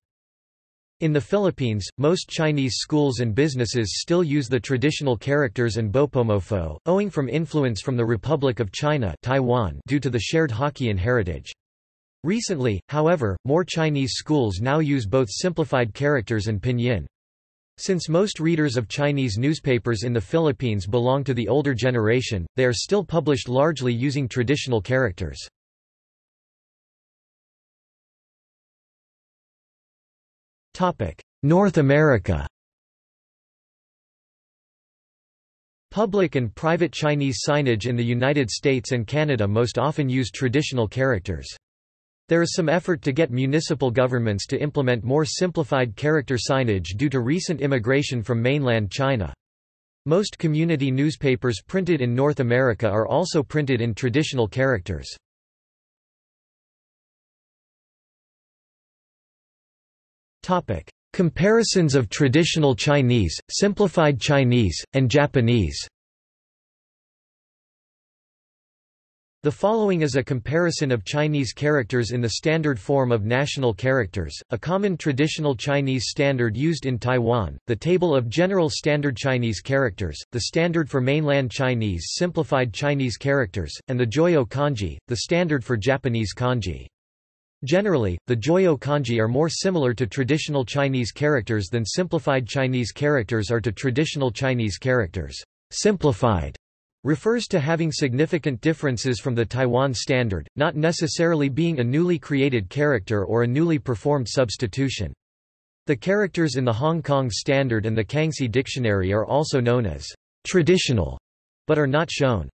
In the Philippines, most Chinese schools and businesses still use the traditional characters and bopomofo, owing from influence from the Republic of China Taiwan due to the shared Hokkien heritage. Recently, however, more Chinese schools now use both simplified characters and pinyin. Since most readers of Chinese newspapers in the Philippines belong to the older generation, they are still published largely using traditional characters. North America. Public and private Chinese signage in the United States and Canada most often use traditional characters. There is some effort to get municipal governments to implement more simplified character signage due to recent immigration from mainland China. Most community newspapers printed in North America are also printed in traditional characters. Topic: Comparisons of traditional Chinese, simplified Chinese, and Japanese. The following is a comparison of Chinese characters in the standard form of national characters, a common traditional Chinese standard used in Taiwan, the Table of General Standard Chinese Characters, the standard for mainland Chinese simplified Chinese characters, and the Joyo Kanji, the standard for Japanese kanji. Generally, the Joyo Kanji are more similar to traditional Chinese characters than simplified Chinese characters are to traditional Chinese characters. Simplified refers to having significant differences from the Taiwan standard, not necessarily being a newly created character or a newly performed substitution. The characters in the Hong Kong standard and the Kangxi dictionary are also known as traditional, but are not shown.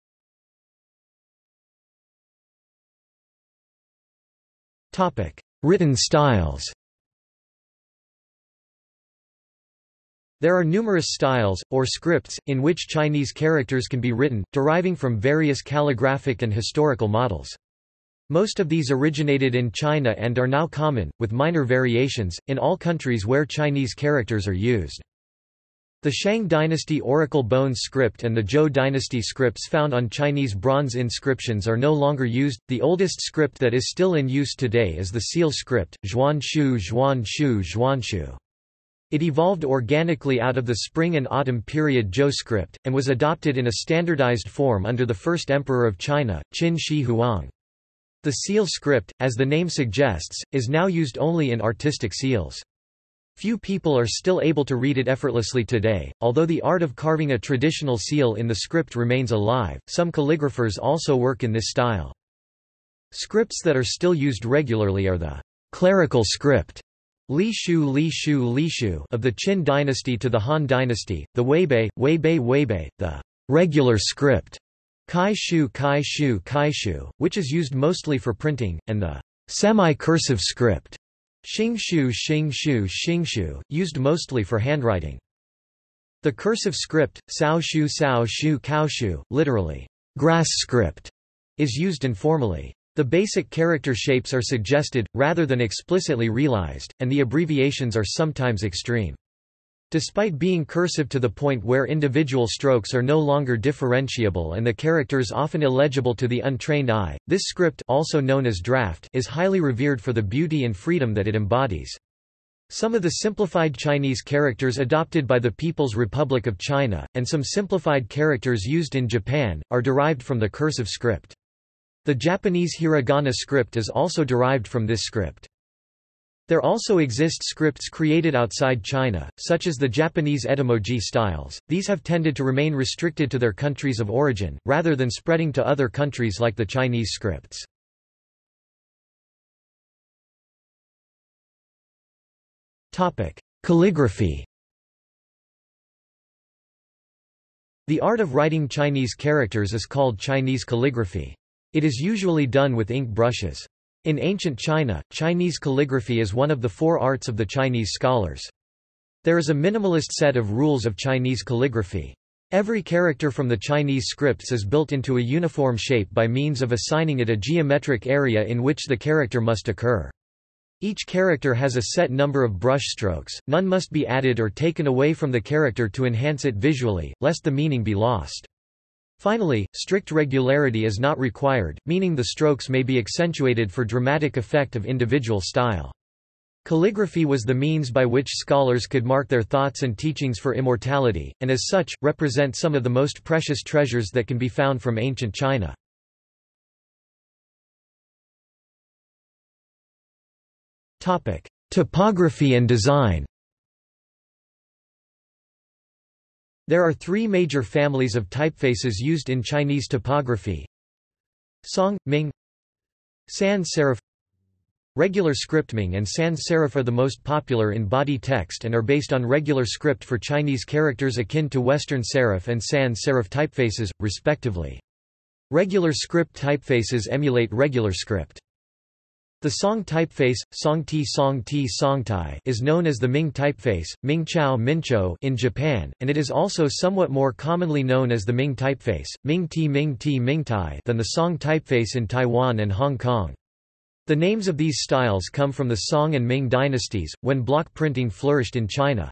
Topic: Written styles. There are numerous styles or scripts in which Chinese characters can be written, deriving from various calligraphic and historical models. Most of these originated in China and are now common, with minor variations, in all countries where Chinese characters are used. The Shang dynasty Oracle bone script and the Zhou dynasty scripts found on Chinese bronze inscriptions are no longer used. The oldest script that is still in use today is the Seal script, Zhuanshu Zhuanshu Zhuanshu. It evolved organically out of the Spring and Autumn period Zhou script, and was adopted in a standardized form under the first emperor of China, Qin Shi Huang. The Seal script, as the name suggests, is now used only in artistic seals. Few people are still able to read it effortlessly today, although the art of carving a traditional seal in the script remains alive. Some calligraphers also work in this style. Scripts that are still used regularly are the clerical script Li Shu Li Shu Li Shu of the Qin dynasty to the Han dynasty, the Weibei Weibei Weibei, the regular script Kai Shu Kai Shu Kai Shu, which is used mostly for printing, and the semi-cursive script Xingshu Xingshu Xingshu, used mostly for handwriting. The cursive script, Saoshu Saoshu Kaoshu, literally, grass script, is used informally. The basic character shapes are suggested, rather than explicitly realized, and the abbreviations are sometimes extreme. Despite being cursive to the point where individual strokes are no longer differentiable and the characters often illegible to the untrained eye, this script, also known as draft, is highly revered for the beauty and freedom that it embodies. Some of the simplified Chinese characters adopted by the People's Republic of China, and some simplified characters used in Japan, are derived from the cursive script. The Japanese hiragana script is also derived from this script. There also exist scripts created outside China, such as the Japanese edomoji styles. These have tended to remain restricted to their countries of origin, rather than spreading to other countries like the Chinese scripts. Topic: Calligraphy. The art of writing Chinese characters is called Chinese calligraphy. It is usually done with ink brushes. In ancient China, Chinese calligraphy is one of the four arts of the Chinese scholars. There is a minimalist set of rules of Chinese calligraphy. Every character from the Chinese scripts is built into a uniform shape by means of assigning it a geometric area in which the character must occur. Each character has a set number of brushstrokes, none must be added or taken away from the character to enhance it visually, lest the meaning be lost. Finally, strict regularity is not required, meaning the strokes may be accentuated for dramatic effect of individual style. Calligraphy was the means by which scholars could mark their thoughts and teachings for immortality, and as such, represent some of the most precious treasures that can be found from ancient China. Topic: Topography and design. There are three major families of typefaces used in Chinese topography: Song, Ming, Sans Serif. Regular script. Ming and sans serif are the most popular in body text and are based on regular script for Chinese characters akin to Western serif and sans serif typefaces, respectively. Regular script typefaces emulate regular script. The Song typeface, Songti Songti Songtai, is known as the Ming typeface, Mingchao Mincho in Japan, and it is also somewhat more commonly known as the Ming typeface, Mingti Mingti Mingtai, than the Song typeface in Taiwan and Hong Kong. The names of these styles come from the Song and Ming dynasties, when block printing flourished in China.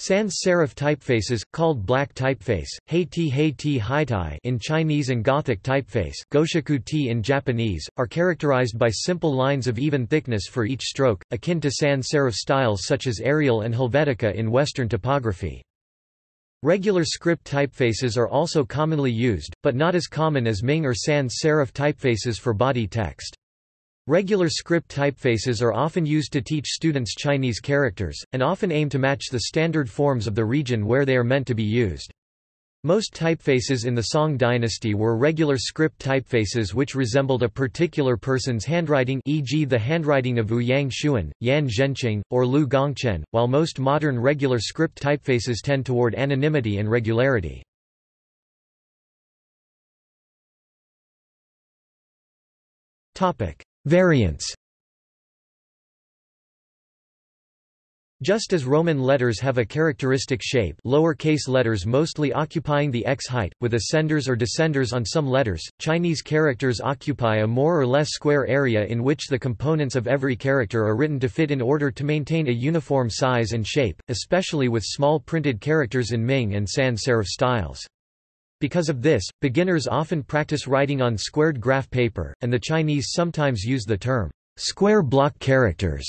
Sans serif typefaces, called black typeface, Heiti Heiti Heitai in Chinese and Gothic typeface, Goshaku-ti in Japanese, are characterized by simple lines of even thickness for each stroke, akin to sans serif styles such as Arial and Helvetica in Western topography. Regular script typefaces are also commonly used, but not as common as Ming or sans serif typefaces for body text. Regular script typefaces are often used to teach students Chinese characters, and often aim to match the standard forms of the region where they are meant to be used. Most typefaces in the Song dynasty were regular script typefaces which resembled a particular person's handwriting, for example the handwriting of Wu Yang Xuan, Yan Zhenqing, or Lu Gongchen, while most modern regular script typefaces tend toward anonymity and regularity. Variants. Just as Roman letters have a characteristic shape, lowercase letters mostly occupying the X height, with ascenders or descenders on some letters, Chinese characters occupy a more or less square area in which the components of every character are written to fit in order to maintain a uniform size and shape, especially with small printed characters in Ming and sans serif styles. Because of this, beginners often practice writing on squared graph paper, and the Chinese sometimes use the term square block characters,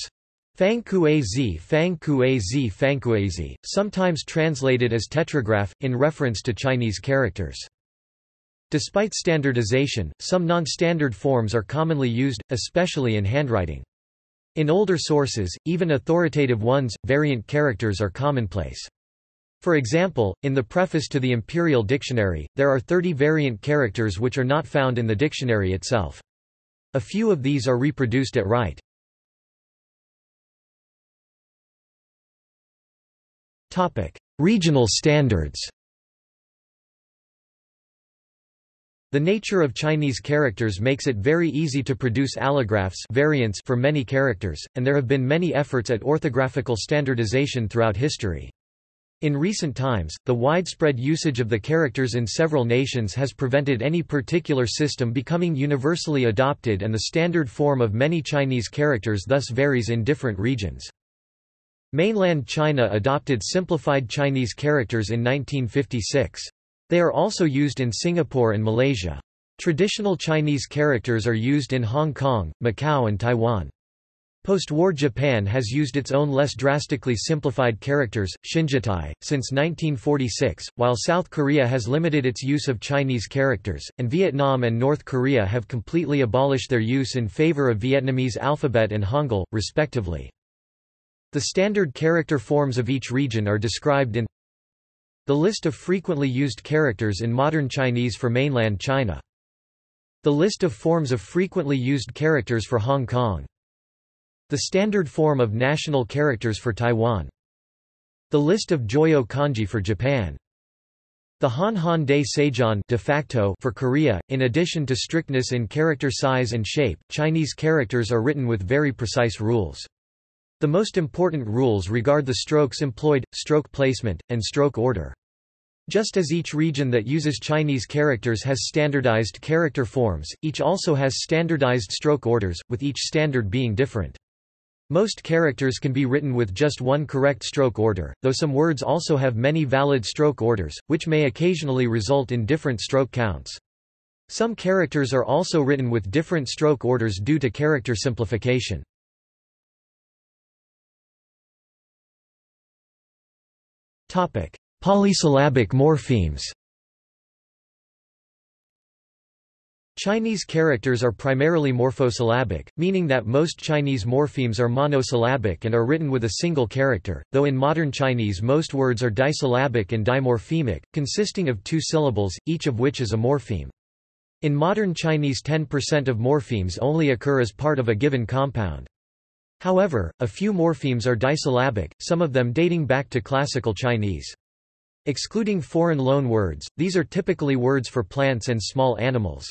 fangkuazi, fangkuazi, fangkuazi, sometimes translated as tetragraph, in reference to Chinese characters. Despite standardization, some non-standard forms are commonly used, especially in handwriting. In older sources, even authoritative ones, variant characters are commonplace. For example, in the preface to the Imperial Dictionary, there are thirty variant characters which are not found in the dictionary itself. A few of these are reproduced at right. Topic: Regional standards. The nature of Chinese characters makes it very easy to produce allographs, variants, for many characters, and there have been many efforts at orthographical standardization throughout history. In recent times, the widespread usage of the characters in several nations has prevented any particular system becoming universally adopted, and the standard form of many Chinese characters thus varies in different regions. Mainland China adopted simplified Chinese characters in nineteen fifty-six. They are also used in Singapore and Malaysia. Traditional Chinese characters are used in Hong Kong, Macau and Taiwan. Post-war Japan has used its own less drastically simplified characters, shinjitai, since nineteen forty-six, while South Korea has limited its use of Chinese characters, and Vietnam and North Korea have completely abolished their use in favor of Vietnamese alphabet and Hangul, respectively. The standard character forms of each region are described in the list of frequently used characters in modern Chinese for mainland China. The list of forms of frequently used characters for Hong Kong. The standard form of national characters for Taiwan. The list of Joyo Kanji for Japan. The Han Han de Sejong de facto for Korea. In addition to strictness in character size and shape, Chinese characters are written with very precise rules. The most important rules regard the strokes employed, stroke placement, and stroke order. Just as each region that uses Chinese characters has standardized character forms, each also has standardized stroke orders, with each standard being different. Most characters can be written with just one correct stroke order, though some words also have many valid stroke orders, which may occasionally result in different stroke counts. Some characters are also written with different stroke orders due to character simplification. Topic: Polysyllabic morphemes. Chinese characters are primarily morphosyllabic, meaning that most Chinese morphemes are monosyllabic and are written with a single character, though in modern Chinese most words are disyllabic and dimorphemic, consisting of two syllables, each of which is a morpheme. In modern Chinese, ten percent of morphemes only occur as part of a given compound. However, a few morphemes are disyllabic, some of them dating back to classical Chinese. Excluding foreign loan words, these are typically words for plants and small animals.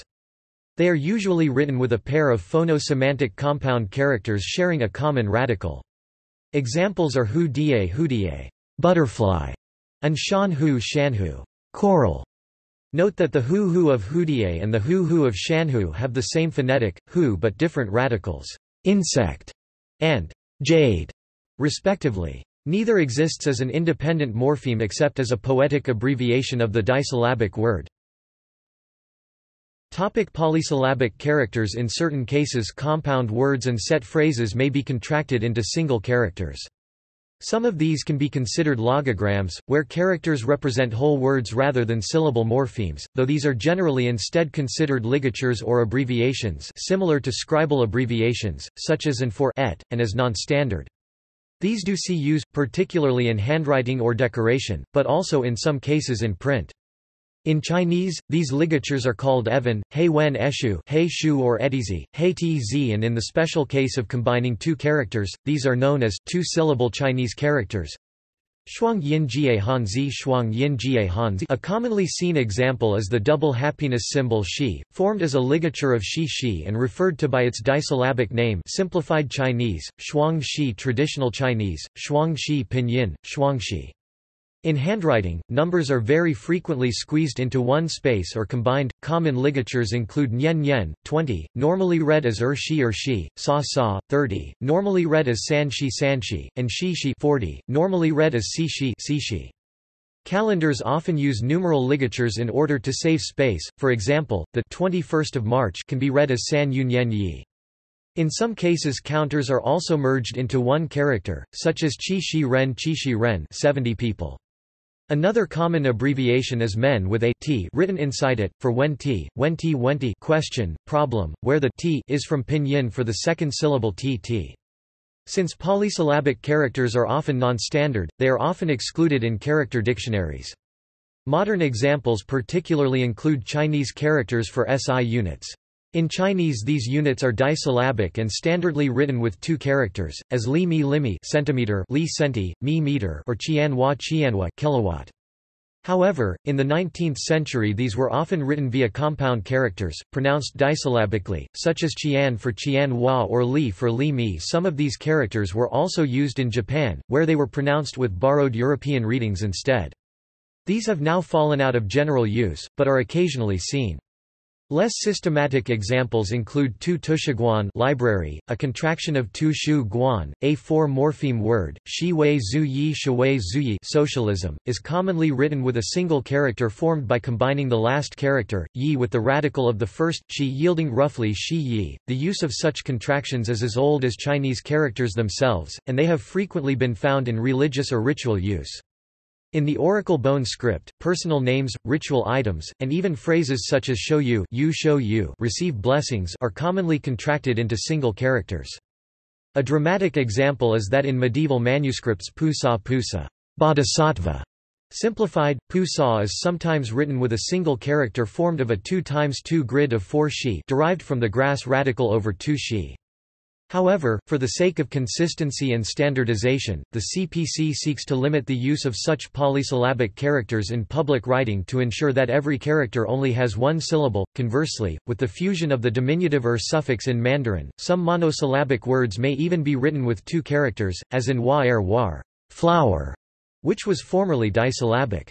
They are usually written with a pair of phono-semantic compound characters sharing a common radical. Examples are hu da hu da, butterfly, and shan hu shan hu, coral. Note that the hu hu of hu da and the hu hu of shan hu have the same phonetic hu but different radicals, insect and jade, respectively. Neither exists as an independent morpheme except as a poetic abbreviation of the disyllabic word. Topic: Polysyllabic characters. In certain cases, compound words and set phrases may be contracted into single characters. Some of these can be considered logograms, where characters represent whole words rather than syllable morphemes, though these are generally instead considered ligatures or abbreviations similar to scribal abbreviations, such as and for et, and as non-standard. These do see use, particularly in handwriting or decoration, but also in some cases in print. In Chinese, these ligatures are called evan, hei wen eshu, hei shu or etizi, hei tz, and in the special case of combining two characters, these are known as two-syllable Chinese characters. Shuang yin jie hanzi, shuang yin jie hanzi. A commonly seen example is the double happiness symbol shi, formed as a ligature of shi shi and referred to by its disyllabic name, simplified Chinese, shuang shi traditional Chinese, shuang shi pinyin, shuang shi. In handwriting, numbers are very frequently squeezed into one space or combined. Common ligatures include nyen nyen, twenty, normally read as er shi or shi, sa sa, thirty, normally read as san shi san shi, and shi shi, forty, normally read as si shi si shi. Calendars often use numeral ligatures in order to save space. For example, the twenty-first of March can be read as san yun yen yi. In some cases, counters are also merged into one character, such as chi shi ren chi shi ren, seventy people. Another common abbreviation is men with a t written inside it, for wen t, wen t wen t question, problem, where the t is from pinyin for the second syllable tt. Since polysyllabic characters are often non-standard, they are often excluded in character dictionaries. Modern examples particularly include Chinese characters for S I units. In Chinese, these units are disyllabic and standardly written with two characters, as li mi limi centimeter, li centi, mi meter, or qianhua qianhua kilowatt. However, in the nineteenth century, these were often written via compound characters, pronounced disyllabically, such as qian for qianhua or li for li mi. Some of these characters were also used in Japan, where they were pronounced with borrowed European readings instead. These have now fallen out of general use, but are occasionally seen. Less systematic examples include Tu Tushiguan library, a contraction of Tu Shu Guan, a four-morpheme word, Shi Wei Zu Yi Shi Wei Zu Yi. Socialism is commonly written with a single character formed by combining the last character, Yi, with the radical of the first, Shi, yielding roughly Shi Yi. The use of such contractions is as old as Chinese characters themselves, and they have frequently been found in religious or ritual use. In the Oracle bone script, personal names, ritual items, and even phrases such as show you, you show you, receive blessings are commonly contracted into single characters. A dramatic example is that in medieval manuscripts pusa pusa, bodhisattva, simplified, pusa is sometimes written with a single character formed of a two times two grid of four shi derived from the grass radical over two shi. However, for the sake of consistency and standardization, the C P C seeks to limit the use of such polysyllabic characters in public writing to ensure that every character only has one syllable. Conversely, with the fusion of the diminutive er suffix in Mandarin, some monosyllabic words may even be written with two characters, as in wa er war, flower, which was formerly disyllabic.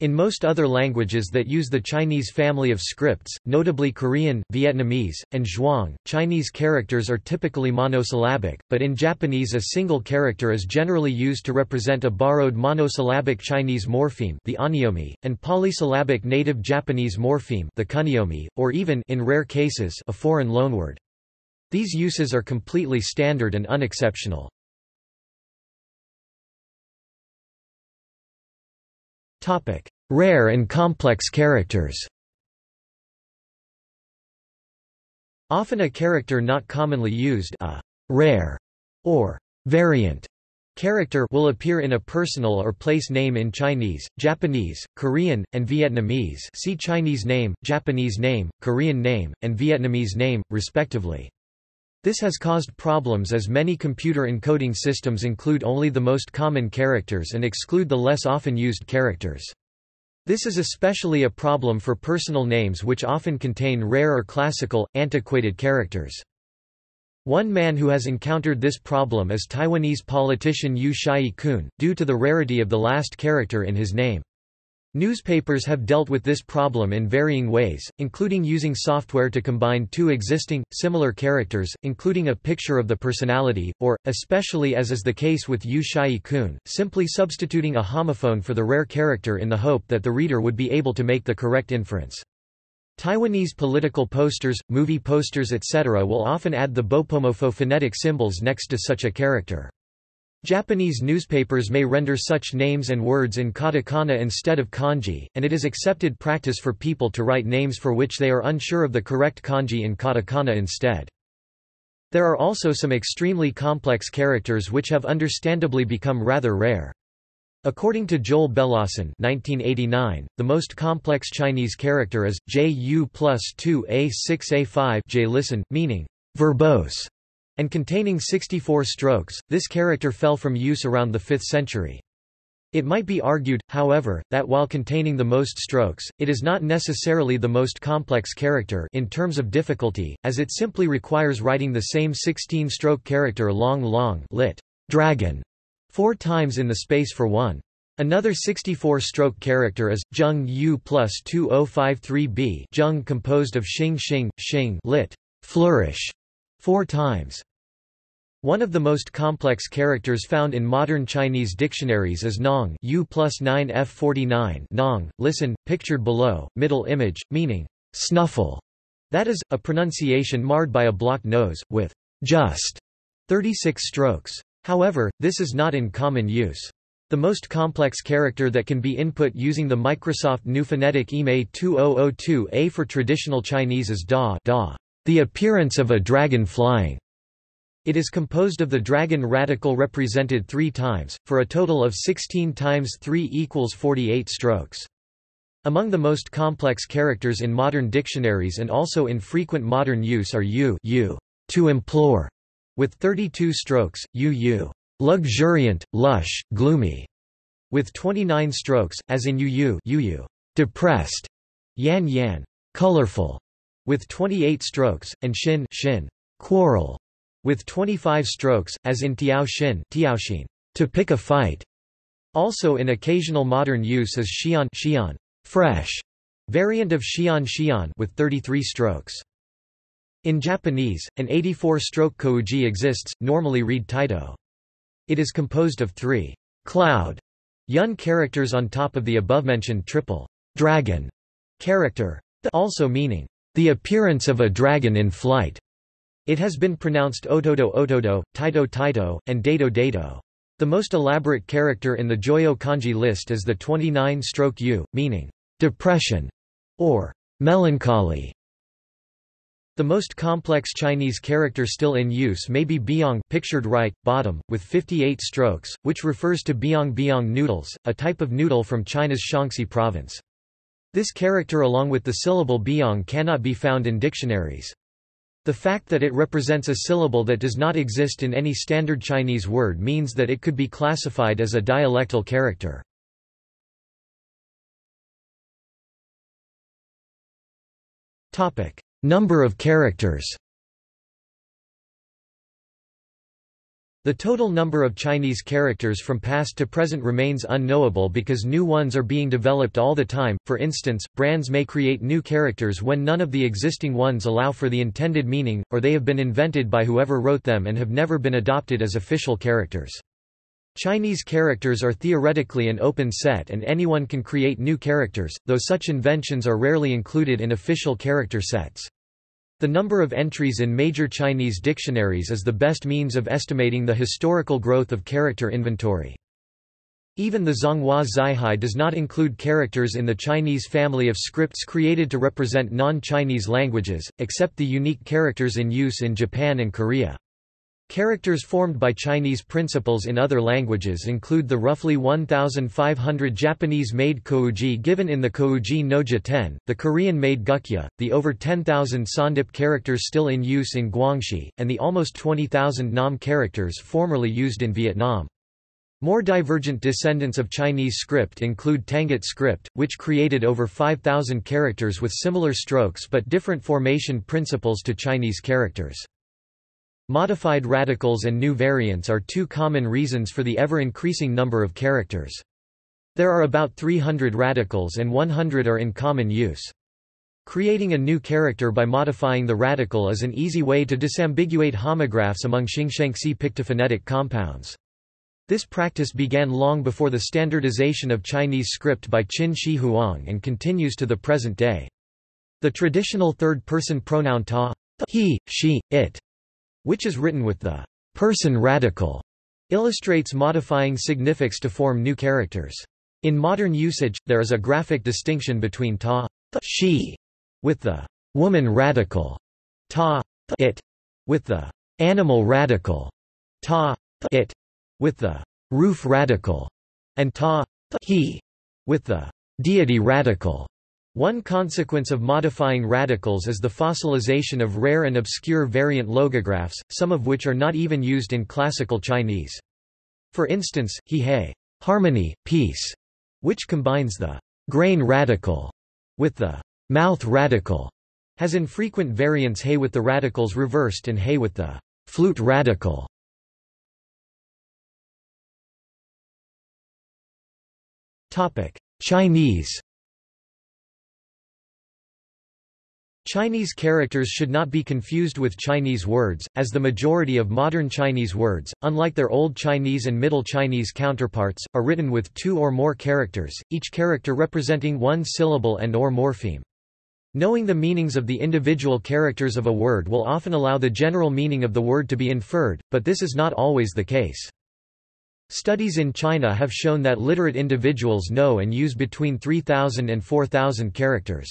In most other languages that use the Chinese family of scripts, notably Korean, Vietnamese, and Zhuang, Chinese characters are typically monosyllabic, but in Japanese a single character is generally used to represent a borrowed monosyllabic Chinese morpheme, the onyomi, and polysyllabic native Japanese morpheme, the kunyomi, or even, in rare cases, a foreign loanword. These uses are completely standard and unexceptional. Rare and complex characters. Often a character not commonly used, a rare or variant character, will appear in a personal or place name in Chinese, Japanese, Korean, and Vietnamese. See Chinese name, Japanese name, Korean name, and Vietnamese name, respectively. This has caused problems as many computer encoding systems include only the most common characters and exclude the less often used characters. This is especially a problem for personal names which often contain rare or classical, antiquated characters. One man who has encountered this problem is Taiwanese politician Yu Shih-kun, due to the rarity of the last character in his name. Newspapers have dealt with this problem in varying ways, including using software to combine two existing, similar characters, including a picture of the personality, or, especially as is the case with Yu Shih-kun, simply substituting a homophone for the rare character in the hope that the reader would be able to make the correct inference. Taiwanese political posters, movie posters, et cetera will often add the bopomofo phonetic symbols next to such a character. Japanese newspapers may render such names and words in katakana instead of kanji, and it is accepted practice for people to write names for which they are unsure of the correct kanji in katakana instead. There are also some extremely complex characters which have understandably become rather rare. According to Joel Bellawson, nineteen eighty-nine, the most complex Chinese character is J U plus two A six A five J-listen, meaning verbose, and containing sixty-four strokes. This character fell from use around the fifth century. It might be argued, however, that while containing the most strokes, it is not necessarily the most complex character in terms of difficulty, as it simply requires writing the same sixteen-stroke character long long lit dragon four times in the space for one. Another sixty-four-stroke character is Zheng U plus two oh five three B Zheng, composed of Xing Xing, Xing lit flourish four times. One of the most complex characters found in modern Chinese dictionaries is Nong U plus nine F forty-nine Nong, listen, pictured below, middle image, meaning snuffle, that is, a pronunciation marred by a blocked nose, with just thirty-six strokes. However, this is not in common use. The most complex character that can be input using the Microsoft New Phonetic E M A two thousand two A for traditional Chinese is Da, da. The appearance of a dragon flying. It is composed of the dragon radical represented three times, for a total of sixteen times three equals forty-eight strokes. Among the most complex characters in modern dictionaries and also in frequent modern use are yu, yu, to implore, with thirty-two strokes, yu yu, luxuriant, lush, gloomy, with twenty-nine strokes, as in yu yu, yu yu, depressed, yan yan, colorful, with twenty-eight strokes, and shin, shin, quarrel, with twenty-five strokes, as in tiao shin, tiao shin, to pick a fight. Also in occasional modern use is xian, xian, fresh, variant of xian, xian, with thirty-three strokes. In Japanese, an eighty-four-stroke kouji exists, normally read taito. It is composed of three cloud yun characters on top of the above-mentioned triple dragon character, the also meaning the appearance of a dragon in flight. It has been pronounced otodo otodo, taito taito, and dato dato. The most elaborate character in the Joyo Kanji list is the twenty-nine-stroke yu, meaning depression or melancholy. The most complex Chinese character still in use may be biong, pictured right, bottom, with fifty-eight strokes, which refers to biong biong noodles, a type of noodle from China's Shaanxi province. This character along with the syllable biong cannot be found in dictionaries. The fact that it represents a syllable that does not exist in any standard Chinese word means that it could be classified as a dialectal character. Number of characters. The total number of Chinese characters from past to present remains unknowable because new ones are being developed all the time. For instance, brands may create new characters when none of the existing ones allow for the intended meaning, or they have been invented by whoever wrote them and have never been adopted as official characters. Chinese characters are theoretically an open set and anyone can create new characters, though such inventions are rarely included in official character sets. The number of entries in major Chinese dictionaries is the best means of estimating the historical growth of character inventory. Even the Zhonghua Zihai does not include characters in the Chinese family of scripts created to represent non-Chinese languages, except the unique characters in use in Japan and Korea. Characters formed by Chinese principles in other languages include the roughly one thousand five hundred Japanese-made kouji given in the Kouji no Jiten, the Korean-made gukya, the over ten thousand Sawndip characters still in use in Guangxi, and the almost twenty thousand Nom characters formerly used in Vietnam. More divergent descendants of Chinese script include Tangut script, which created over five thousand characters with similar strokes but different formation principles to Chinese characters. Modified radicals and new variants are two common reasons for the ever-increasing number of characters. There are about three hundred radicals and one hundred are in common use. Creating a new character by modifying the radical is an easy way to disambiguate homographs among Xingshengxi pictophonetic compounds. This practice began long before the standardization of Chinese script by Qin Shi Huang and continues to the present day. The traditional third-person pronoun ta, he, she, it, which is written with the person radical, illustrates modifying significs to form new characters. In modern usage, there is a graphic distinction between ta, she, with the woman radical, ta, it, with the animal radical, ta, it, with the roof radical, and ta, he, with the deity radical. One consequence of modifying radicals is the fossilization of rare and obscure variant logographs, some of which are not even used in classical Chinese. For instance, he-he, harmony, peace, which combines the grain radical with the mouth radical, has infrequent variants he with the radicals reversed and he with the flute radical. Topic: Chinese. Chinese characters should not be confused with Chinese words, as the majority of modern Chinese words, unlike their Old Chinese and Middle Chinese counterparts, are written with two or more characters, each character representing one syllable and or morpheme. Knowing the meanings of the individual characters of a word will often allow the general meaning of the word to be inferred, but this is not always the case. Studies in China have shown that literate individuals know and use between three thousand and four thousand characters.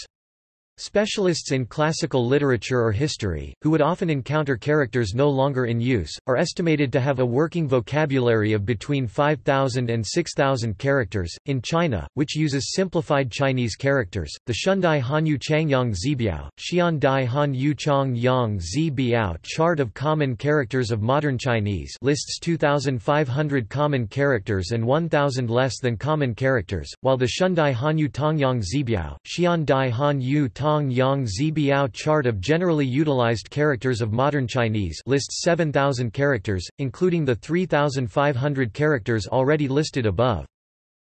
Specialists in classical literature or history, who would often encounter characters no longer in use, are estimated to have a working vocabulary of between five thousand and six thousand characters. In China, which uses simplified Chinese characters, the Shundai Hanyu Changyang Zibiao, Xian Dai Han Yu Changyang Zibiao chart of common characters of modern Chinese lists two thousand five hundred common characters and one thousand less than common characters, while the Shundai Hanyu Tongyang Zibiao, Xian Dai Han Yu Tong Yang Zibiao chart of generally utilized characters of modern Chinese lists seven thousand characters, including the three thousand five hundred characters already listed above.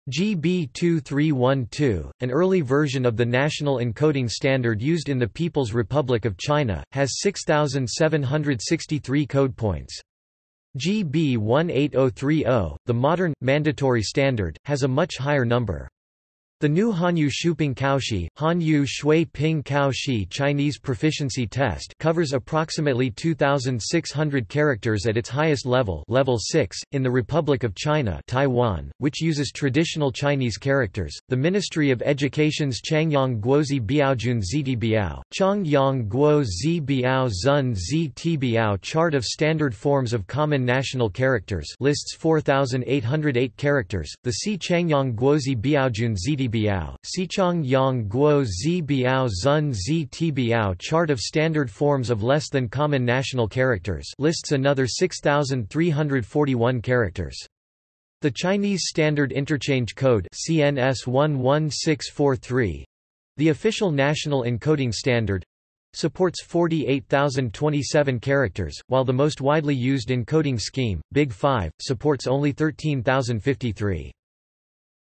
G B two three one two, an early version of the national encoding standard used in the People's Republic of China, has six thousand seven hundred sixty-three code points. G B one eight zero three zero, the modern, mandatory standard, has a much higher number. The new Hanyu Shuping Kaoshi, Hanyu Shui Ping Kaoshi Chinese proficiency test covers approximately two thousand six hundred characters at its highest level, level six, in the Republic of China, Taiwan, which uses traditional Chinese characters. The Ministry of Education's Changyang Guozi Biaojun Ziti Biao, Changyang Guozi Biao Zun Ziti Biao chart of standard forms of common national characters lists four thousand eight hundred eight characters. The C Changyang Guozi Biaojun Ziti Biao, Sichang Yang Guo Zi Biao Zun Zi Ti Biao chart of standard forms of less than common national characters lists another six thousand three hundred forty-one characters. The Chinese Standard Interchange Code C N S one one six four three, the official national encoding standard, supports forty-eight thousand twenty-seven characters, while the most widely used encoding scheme, Big five, supports only thirteen thousand fifty-three.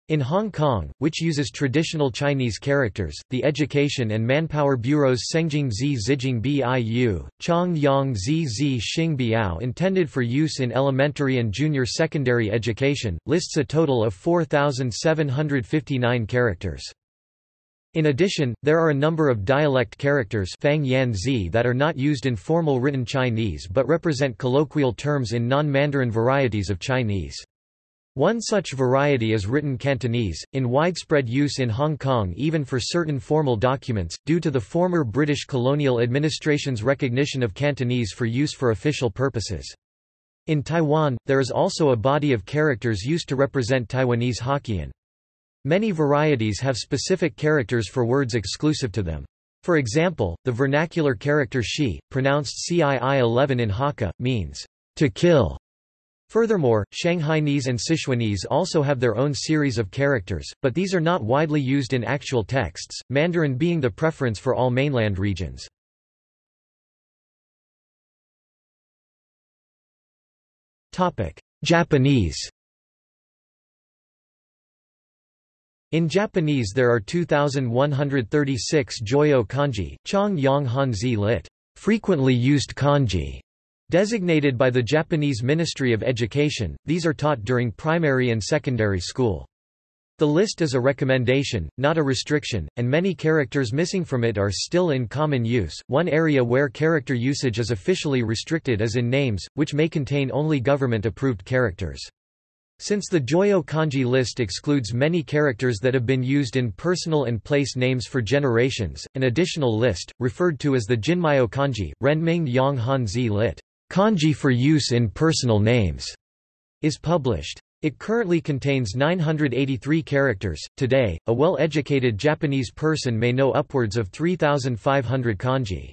In Hong Kong, which uses traditional Chinese characters, the Education and Manpower Bureau's Sengjing Zi Zijing Biu, Chong Yang Zi Zi Xing Biao intended for use in elementary and junior secondary education, lists a total of four thousand seven hundred fifty-nine characters. In addition, there are a number of dialect characters Fang Yan Zi that are not used in formal written Chinese but represent colloquial terms in non-Mandarin varieties of Chinese. One such variety is written Cantonese, in widespread use in Hong Kong even for certain formal documents, due to the former British colonial administration's recognition of Cantonese for use for official purposes. In Taiwan, there is also a body of characters used to represent Taiwanese Hokkien. Many varieties have specific characters for words exclusive to them. For example, the vernacular character shi, pronounced cii eleven in Hakka, means, to kill. Furthermore, Shanghainese and Sichuanese also have their own series of characters, but these are not widely used in actual texts, Mandarin being the preference for all mainland regions. Topic: Japanese. In Japanese, there are two thousand one hundred thirty-six Joyo Kanji, Chong Yang Hanzi lit. Frequently used kanji. Designated by the Japanese Ministry of Education, these are taught during primary and secondary school. The list is a recommendation, not a restriction, and many characters missing from it are still in common use. One area where character usage is officially restricted is in names, which may contain only government-approved characters. Since the Joyo Kanji list excludes many characters that have been used in personal and place names for generations, an additional list, referred to as the Jinmyo Kanji, Renming Yang Hanzi lit. Kanji for use in personal names, is published. It currently contains nine hundred eighty-three characters. Today, a well-educated Japanese person may know upwards of three thousand five hundred kanji.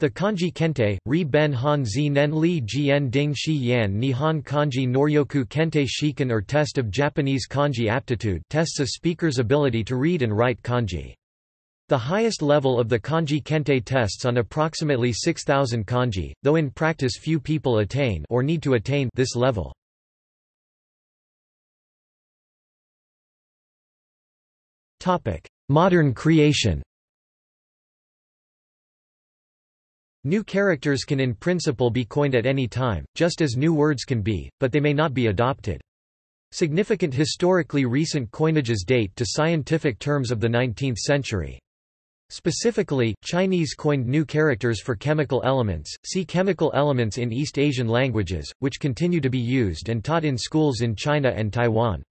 The kanji kente, ri ben han zi nen li jien ding shi yan nihon kanji noryoku kente shikan or test of Japanese kanji aptitude tests a speaker's ability to read and write kanji. The highest level of the kanji kente tests on approximately six thousand kanji, though in practice few people attain or need to attain this level. Topic: Modern creation. New characters can in principle be coined at any time, just as new words can be, but they may not be adopted. Significant historically recent coinages date to scientific terms of the nineteenth century. Specifically, Chinese coined new characters for chemical elements, see chemical elements in East Asian languages, which continue to be used and taught in schools in China and Taiwan.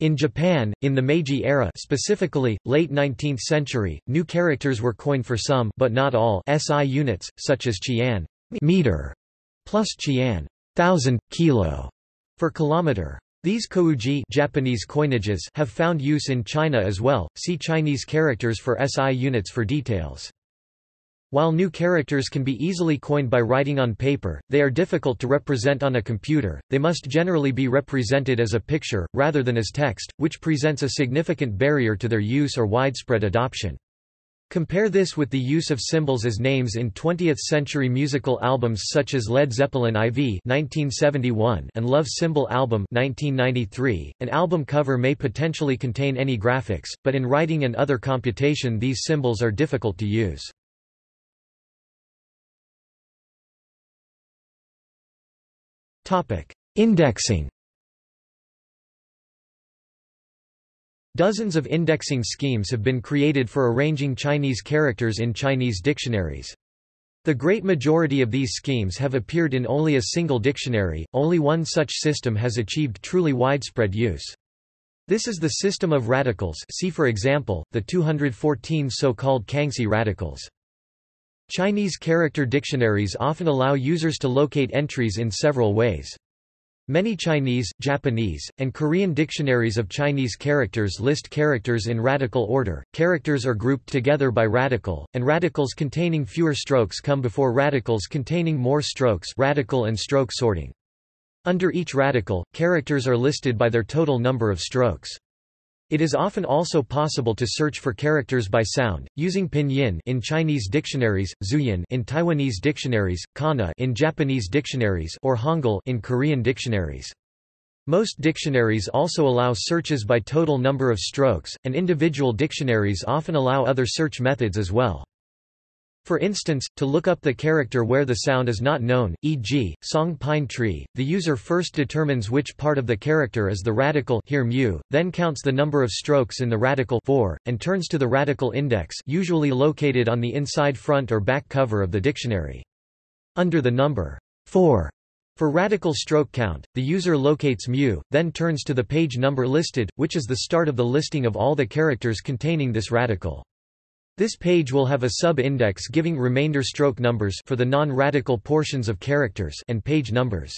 In Japan, in the Meiji era specifically, late nineteenth century, new characters were coined for some but not all S I units, such as chian meter, plus chian thousand, kilo, for kilometer. These kouji Japanese coinages have found use in China as well, see Chinese characters for S I units for details. While new characters can be easily coined by writing on paper, they are difficult to represent on a computer, they must generally be represented as a picture, rather than as text, which presents a significant barrier to their use or widespread adoption. Compare this with the use of symbols as names in twentieth-century musical albums such as Led Zeppelin four nineteen seventy-one and Love Symbol Album nineteen ninety-three. An album cover may potentially contain any graphics, but in writing and other computation these symbols are difficult to use. Indexing. Dozens of indexing schemes have been created for arranging Chinese characters in Chinese dictionaries. The great majority of these schemes have appeared in only a single dictionary. Only one such system has achieved truly widespread use. This is the system of radicals, see for example, the two hundred fourteen so-called Kangxi radicals. Chinese character dictionaries often allow users to locate entries in several ways. Many Chinese, Japanese, and Korean dictionaries of Chinese characters list characters in radical order. Characters are grouped together by radical, and radicals containing fewer strokes come before radicals containing more strokes, radical and stroke sorting. Under each radical, characters are listed by their total number of strokes. It is often also possible to search for characters by sound, using pinyin in Chinese dictionaries, zuyin in Taiwanese dictionaries, kana in Japanese dictionaries, or Hangul in Korean dictionaries. Most dictionaries also allow searches by total number of strokes, and individual dictionaries often allow other search methods as well. For instance, to look up the character where the sound is not known, for example, song pine tree, the user first determines which part of the character is the radical here mu, then counts the number of strokes in the radical four, and turns to the radical index usually located on the inside front or back cover of the dictionary. Under the number four, for radical stroke count, the user locates mu, then turns to the page number listed, which is the start of the listing of all the characters containing this radical. This page will have a sub-index giving remainder stroke numbers for the non-radical portions of characters and page numbers.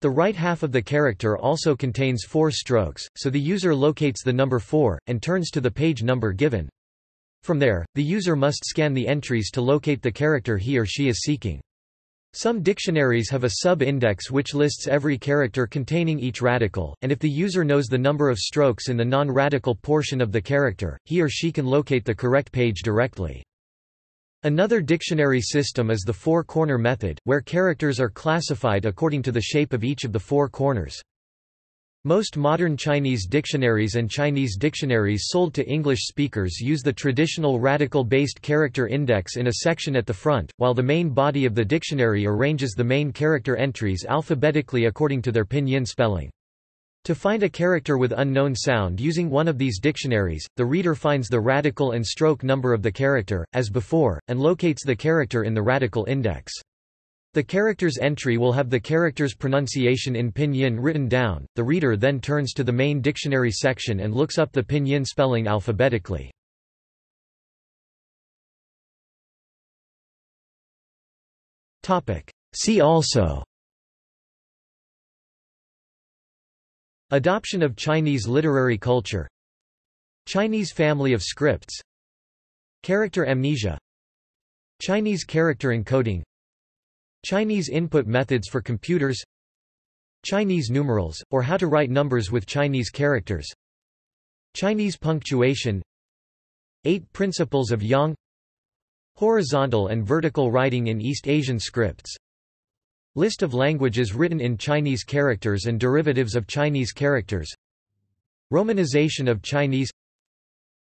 The right half of the character also contains four strokes, so the user locates the number four, and turns to the page number given. From there, the user must scan the entries to locate the character he or she is seeking. Some dictionaries have a sub-index which lists every character containing each radical, and if the user knows the number of strokes in the non-radical portion of the character, he or she can locate the correct page directly. Another dictionary system is the four-corner method, where characters are classified according to the shape of each of the four corners. Most modern Chinese dictionaries and Chinese dictionaries sold to English speakers use the traditional radical-based character index in a section at the front, while the main body of the dictionary arranges the main character entries alphabetically according to their pinyin spelling. To find a character with unknown sound using one of these dictionaries, the reader finds the radical and stroke number of the character, as before, and locates the character in the radical index. The character's entry will have the character's pronunciation in pinyin written down. The reader then turns to the main dictionary section and looks up the pinyin spelling alphabetically. Topic: See also. Adoption of Chinese literary culture. Chinese family of scripts. Character amnesia. Chinese character encoding. Chinese input methods for computers. Chinese numerals, or how to write numbers with Chinese characters. Chinese punctuation. Eight principles of Yang. Horizontal and vertical writing in East Asian scripts. List of languages written in Chinese characters and derivatives of Chinese characters. Romanization of Chinese.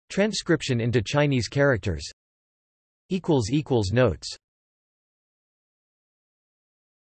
Transcription into Chinese characters. Notes